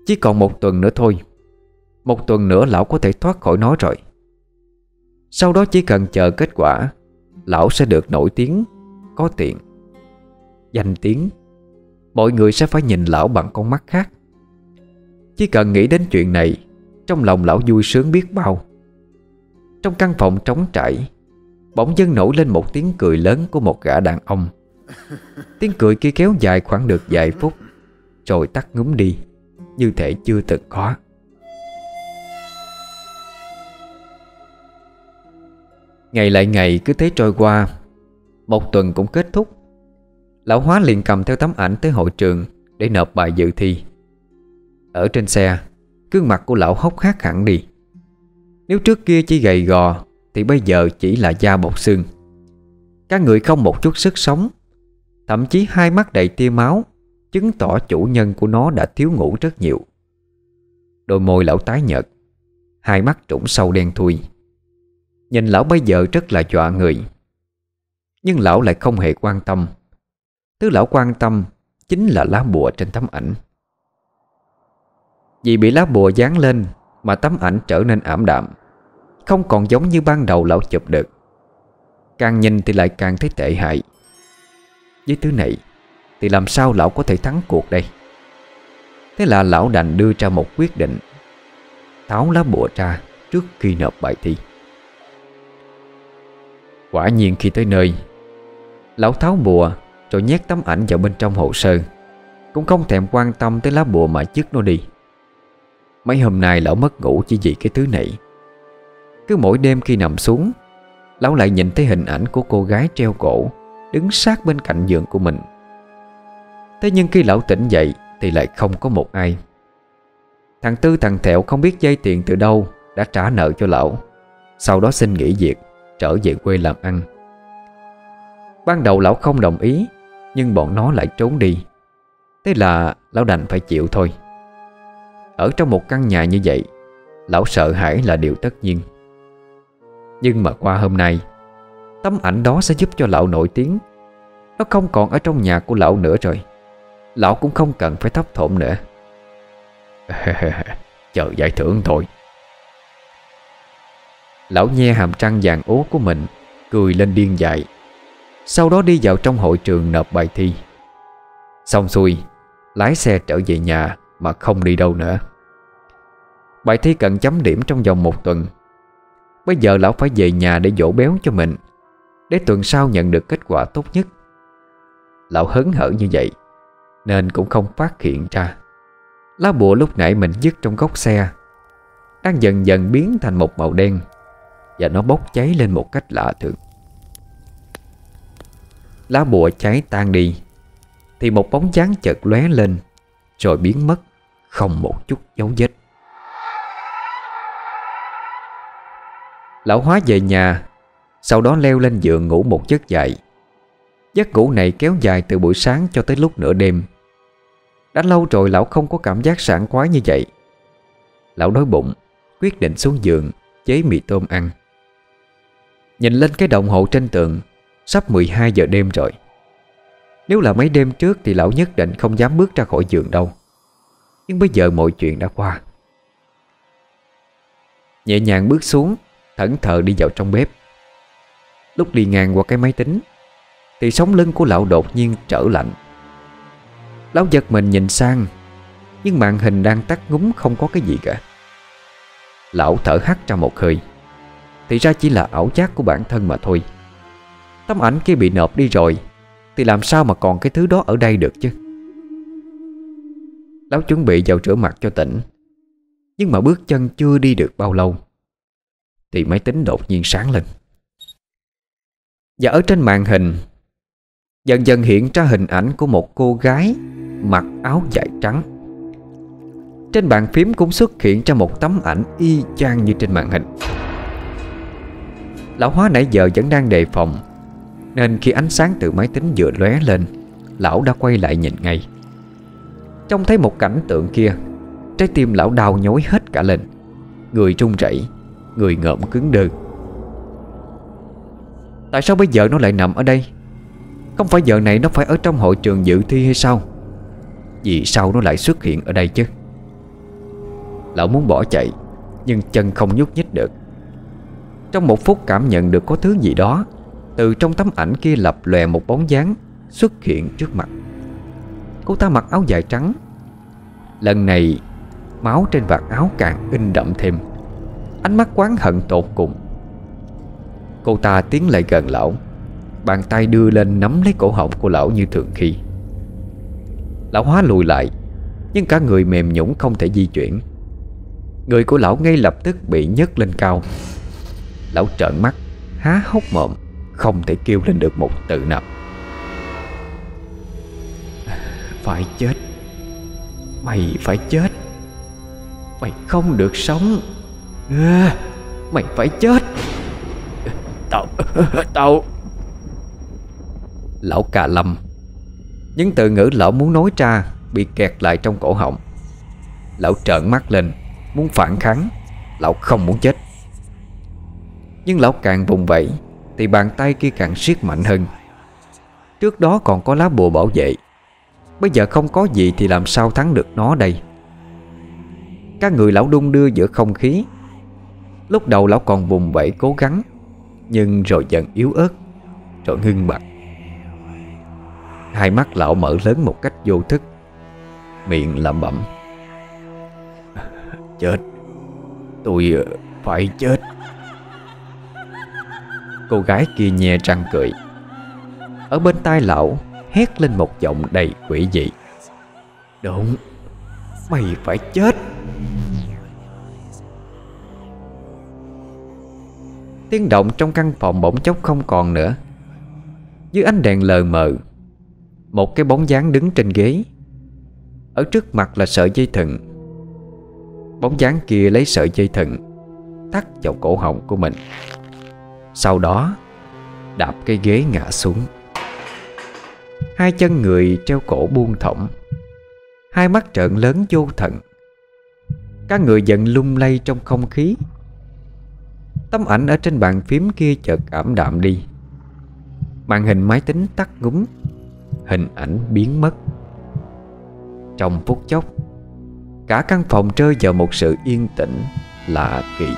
Chỉ còn một tuần nữa thôi, một tuần nữa lão có thể thoát khỏi nó rồi. Sau đó chỉ cần chờ kết quả, lão sẽ được nổi tiếng, có tiền, danh tiếng. Mọi người sẽ phải nhìn lão bằng con mắt khác. Chỉ cần nghĩ đến chuyện này, trong lòng lão vui sướng biết bao. Trong căn phòng trống trải, bỗng dưng nổi lên một tiếng cười lớn của một gã đàn ông. Tiếng cười kia kéo dài khoảng được vài phút rồi tắt ngúm đi, như thể chưa từng có. Ngày lại ngày cứ thế trôi qua, một tuần cũng kết thúc. Lão Hóa liền cầm theo tấm ảnh tới hội trường để nộp bài dự thi. Ở trên xe, gương mặt của lão hốc hác hẳn đi. Nếu trước kia chỉ gầy gò thì bây giờ chỉ là da bọc xương. Các người không một chút sức sống, thậm chí hai mắt đầy tia máu, chứng tỏ chủ nhân của nó đã thiếu ngủ rất nhiều. Đôi môi lão tái nhợt, hai mắt trũng sâu đen thui. Nhìn lão bây giờ rất là dọa người. Nhưng lão lại không hề quan tâm. Thứ lão quan tâm chính là lá bùa trên tấm ảnh. Vì bị lá bùa dán lên mà tấm ảnh trở nên ảm đạm, không còn giống như ban đầu lão chụp được. Càng nhìn thì lại càng thấy tệ hại. Với thứ này thì làm sao lão có thể thắng cuộc đây? Thế là lão đành đưa ra một quyết định, tháo lá bùa ra trước khi nộp bài thi. Quả nhiên khi tới nơi, lão tháo bùa rồi nhét tấm ảnh vào bên trong hồ sơ, cũng không thèm quan tâm tới lá bùa mà chứt nó đi. Mấy hôm nay lão mất ngủ chỉ vì cái thứ này. Cứ mỗi đêm khi nằm xuống, lão lại nhìn thấy hình ảnh của cô gái treo cổ đứng sát bên cạnh giường của mình. Thế nhưng khi lão tỉnh dậy thì lại không có một ai. Thằng Tư thằng Thẹo không biết vay tiền từ đâu đã trả nợ cho lão, sau đó xin nghỉ việc trở về quê làm ăn. Ban đầu lão không đồng ý, nhưng bọn nó lại trốn đi. Thế là lão đành phải chịu thôi. Ở trong một căn nhà như vậy, lão sợ hãi là điều tất nhiên. Nhưng mà qua hôm nay, tấm ảnh đó sẽ giúp cho lão nổi tiếng. Nó không còn ở trong nhà của lão nữa rồi. Lão cũng không cần phải thấp thỏm nữa. Chờ giải thưởng thôi. Lão nhe hàm răng vàng ố của mình, cười lên điên dại. Sau đó đi vào trong hội trường nộp bài thi. Xong xuôi, lái xe trở về nhà mà không đi đâu nữa. Bài thi cần chấm điểm trong vòng một tuần. Bây giờ lão phải về nhà để dỗ béo cho mình, để tuần sau nhận được kết quả tốt nhất. Lão hớn hở như vậy nên cũng không phát hiện ra lá bùa lúc nãy mình vứt trong góc xe đang dần dần biến thành một màu đen, và nó bốc cháy lên một cách lạ thường. Lá bùa cháy tan đi thì một bóng dáng chợt lóe lên rồi biến mất, không một chút dấu vết. Lão Hóa về nhà, sau đó leo lên giường ngủ một giấc dài. Giấc ngủ này kéo dài từ buổi sáng cho tới lúc nửa đêm. Đã lâu rồi lão không có cảm giác sảng khoái như vậy. Lão đói bụng, quyết định xuống giường chế mì tôm ăn. Nhìn lên cái đồng hồ trên tường, sắp mười hai giờ đêm rồi. Nếu là mấy đêm trước thì lão nhất định không dám bước ra khỏi giường đâu. Nhưng bây giờ mọi chuyện đã qua. Nhẹ nhàng bước xuống, thẫn thờ đi vào trong bếp. Lúc đi ngang qua cái máy tính thì sống lưng của lão đột nhiên trở lạnh. Lão giật mình nhìn sang, nhưng màn hình đang tắt ngúm không có cái gì cả. Lão thở hắt ra một hơi. Thì ra chỉ là ảo giác của bản thân mà thôi. Tấm ảnh kia bị nộp đi rồi thì làm sao mà còn cái thứ đó ở đây được chứ. Lão chuẩn bị vào rửa mặt cho tỉnh, nhưng mà bước chân chưa đi được bao lâu thì máy tính đột nhiên sáng lên. Và ở trên màn hình dần dần hiện ra hình ảnh của một cô gái mặc áo dài trắng. Trên bàn phím cũng xuất hiện ra một tấm ảnh y chang như trên màn hình. Lão Hóa nãy giờ vẫn đang đề phòng, nên khi ánh sáng từ máy tính vừa lóe lên, lão đã quay lại nhìn ngay. Trông thấy một cảnh tượng kia, trái tim lão đau nhói hết cả lên, người run rẩy, người ngợm cứng đơ. Tại sao bây giờ nó lại nằm ở đây? Không phải giờ này nó phải ở trong hội trường dự thi hay sao? Vì sao nó lại xuất hiện ở đây chứ? Lão muốn bỏ chạy, nhưng chân không nhúc nhích được. Trong một phút cảm nhận được có thứ gì đó từ trong tấm ảnh kia lập lòe một bóng dáng xuất hiện trước mặt. Cô ta mặc áo dài trắng. Lần này máu trên vạt áo càng in đậm thêm, ánh mắt oán hận tột cùng. Cô ta tiến lại gần lão, bàn tay đưa lên nắm lấy cổ họng của lão như thường khi. Lão Hóa lùi lại, nhưng cả người mềm nhũn không thể di chuyển. Người của lão ngay lập tức bị nhấc lên cao. Lão trợn mắt, há hốc mồm, không thể kêu lên được một từ nào. Phải chết, mày phải chết, mày không được sống, à, mày phải chết. Tao, tao. Lão cà lâm. Những từ ngữ lão muốn nói ra bị kẹt lại trong cổ họng. Lão trợn mắt lên, muốn phản kháng. Lão không muốn chết, nhưng lão càng vùng vẫy thì bàn tay kia càng siết mạnh hơn. Trước đó còn có lá bùa bảo vệ, bây giờ không có gì thì làm sao thắng được nó đây? Các người lão đung đưa giữa không khí. Lúc đầu lão còn vùng vẫy cố gắng, nhưng rồi dần yếu ớt, rồi ngưng bặt. Hai mắt lão mở lớn một cách vô thức, miệng lẩm bẩm: chết, tôi phải chết. Cô gái kia nhe răng cười, ở bên tai lão hét lên một giọng đầy quỷ dị: đúng, mày phải chết. Tiếng động trong căn phòng bỗng chốc không còn nữa. Dưới ánh đèn lờ mờ, một cái bóng dáng đứng trên ghế. Ở trước mặt là sợi dây thừng. Bóng dáng kia lấy sợi dây thừng thắt vào cổ họng của mình, sau đó đạp cái ghế ngã xuống. Hai chân người treo cổ buông thõng, hai mắt trợn lớn vô thần. Các người dần lung lay trong không khí. Tấm ảnh ở trên bàn phím kia chợt ảm đạm đi, màn hình máy tính tắt ngúm, hình ảnh biến mất. Trong phút chốc, cả căn phòng rơi vào một sự yên tĩnh lạ kỳ.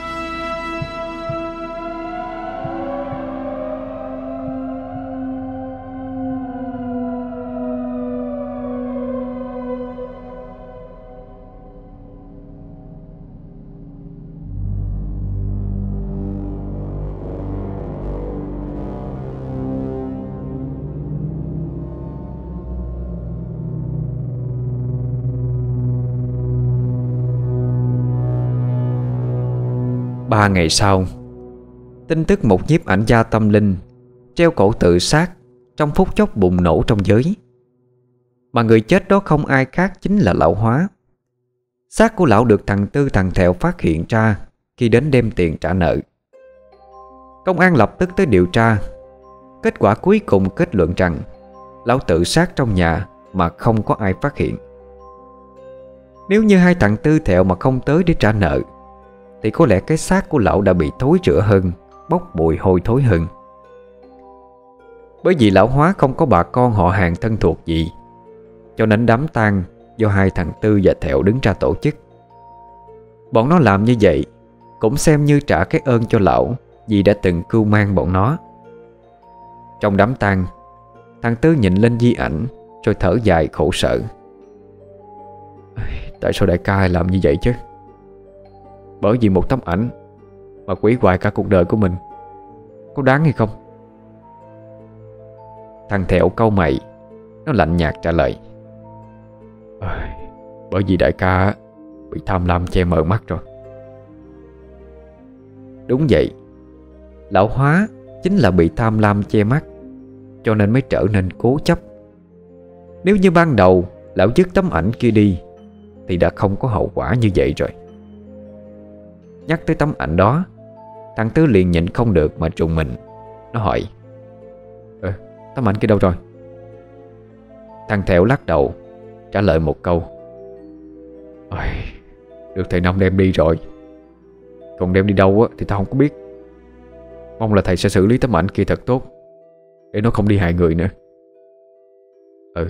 Ba ngày sau, tin tức một nhiếp ảnh gia tâm linh treo cổ tự sát trong phút chốc bùng nổ trong giới. Mà người chết đó không ai khác chính là lão Hóa. Xác của lão được thằng Tư thằng Thẹo phát hiện ra khi đến đem tiền trả nợ. Công an lập tức tới điều tra. Kết quả cuối cùng kết luận rằng lão tự sát trong nhà mà không có ai phát hiện. Nếu như hai thằng Tư Thẹo mà không tới để trả nợ thì có lẽ cái xác của lão đã bị thối rữa hơn, bốc mùi hôi thối hơn. Bởi vì lão Hóa không có bà con họ hàng thân thuộc gì, cho nên đám tang do hai thằng Tư và Thẹo đứng ra tổ chức. Bọn nó làm như vậy cũng xem như trả cái ơn cho lão vì đã từng cưu mang bọn nó. Trong đám tang, thằng Tư nhìn lên di ảnh rồi thở dài khổ sở: tại sao đại ca làm như vậy chứ? Bởi vì một tấm ảnh mà quỷ hoại cả cuộc đời của mình, có đáng hay không? Thằng Thẹo cau mày, nó lạnh nhạt trả lời: à, bởi vì đại ca bị tham lam che mờ mắt rồi. Đúng vậy, lão Hóa chính là bị tham lam che mắt, cho nên mới trở nên cố chấp. Nếu như ban đầu lão dứt tấm ảnh kia đi thì đã không có hậu quả như vậy rồi. Nhắc tới tấm ảnh đó, thằng Tư liền nhịn không được mà trùng mình. Nó hỏi: Ờ, tấm ảnh kia đâu rồi? Thằng Thẹo lắc đầu, trả lời một câu: Ôi, được thầy Năm đem đi rồi. Còn đem đi đâu á thì tao không có biết. Mong là thầy sẽ xử lý tấm ảnh kia thật tốt, để nó không đi hại người nữa. Ừ,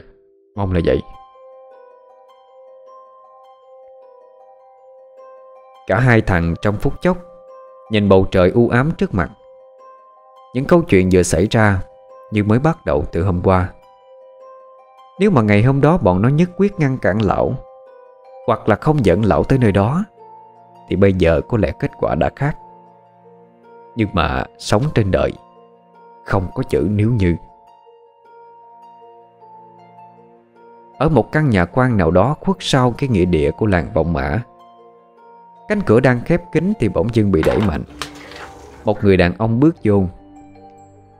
mong là vậy. Cả hai thằng trong phút chốc nhìn bầu trời u ám trước mặt. Những câu chuyện vừa xảy ra như mới bắt đầu từ hôm qua. Nếu mà ngày hôm đó bọn nó nhất quyết ngăn cản lão, hoặc là không dẫn lão tới nơi đó, thì bây giờ có lẽ kết quả đã khác. Nhưng mà sống trên đời không có chữ nếu như. Ở một căn nhà quan nào đó khuất sau cái nghĩa địa của làng Vọng Mã, cánh cửa đang khép kín thì bỗng dưng bị đẩy mạnh. Một người đàn ông bước vô.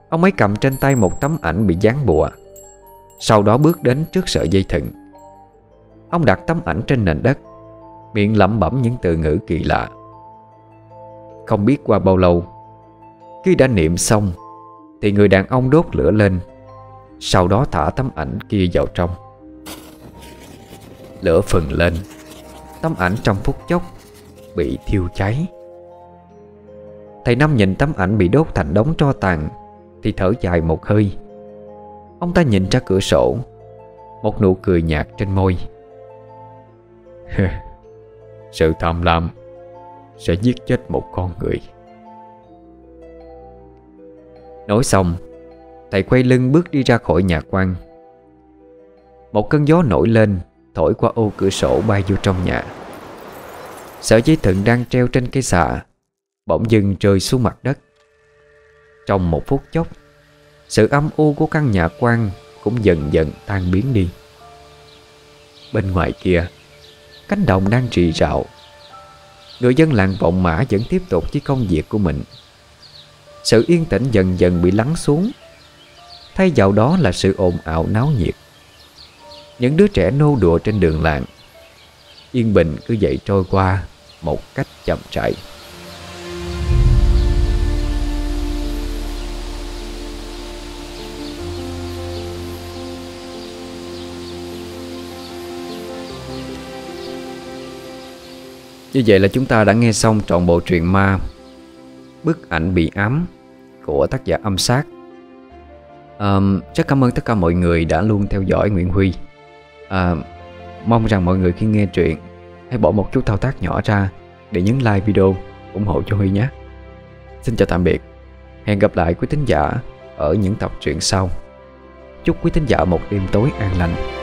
Ông ấy cầm trên tay một tấm ảnh bị dán bùa, sau đó bước đến trước sợi dây thừng. Ông đặt tấm ảnh trên nền đất, miệng lẩm bẩm những từ ngữ kỳ lạ. Không biết qua bao lâu, khi đã niệm xong thì người đàn ông đốt lửa lên, sau đó thả tấm ảnh kia vào trong. Lửa phừng lên, tấm ảnh trong phút chốc bị thiêu cháy. Thầy Năm nhìn tấm ảnh bị đốt thành đống tro tàn thì thở dài một hơi. Ông ta nhìn ra cửa sổ, một nụ cười nhạt trên môi. Sự tham lam sẽ giết chết một con người. Nói xong, thầy quay lưng bước đi ra khỏi nhà quan. Một cơn gió nổi lên, thổi qua ô cửa sổ bay vô trong nhà. Sợi dây thừng đang treo trên cây xà bỗng dưng rơi xuống mặt đất. Trong một phút chốc, sự âm u của căn nhà quan cũng dần dần tan biến đi. Bên ngoài kia, cánh đồng đang rì rào. Người dân làng Vọng Mã vẫn tiếp tục với công việc của mình. Sự yên tĩnh dần dần bị lắng xuống, thay vào đó là sự ồn ào náo nhiệt. Những đứa trẻ nô đùa trên đường làng. Yên bình cứ vậy trôi qua một cách chậm rãi. Như vậy là chúng ta đã nghe xong trọn bộ truyện ma Bức Ảnh Bị Ám của tác giả Âm Sát. à, Rất cảm ơn tất cả mọi người đã luôn theo dõi Nguyễn Huy. à, Mong rằng mọi người khi nghe truyện hãy bỏ một chút thao tác nhỏ ra để nhấn like video ủng hộ cho Huy nhé. Xin chào tạm biệt. Hẹn gặp lại quý thính giả ở những tập truyện sau. Chúc quý thính giả một đêm tối an lành.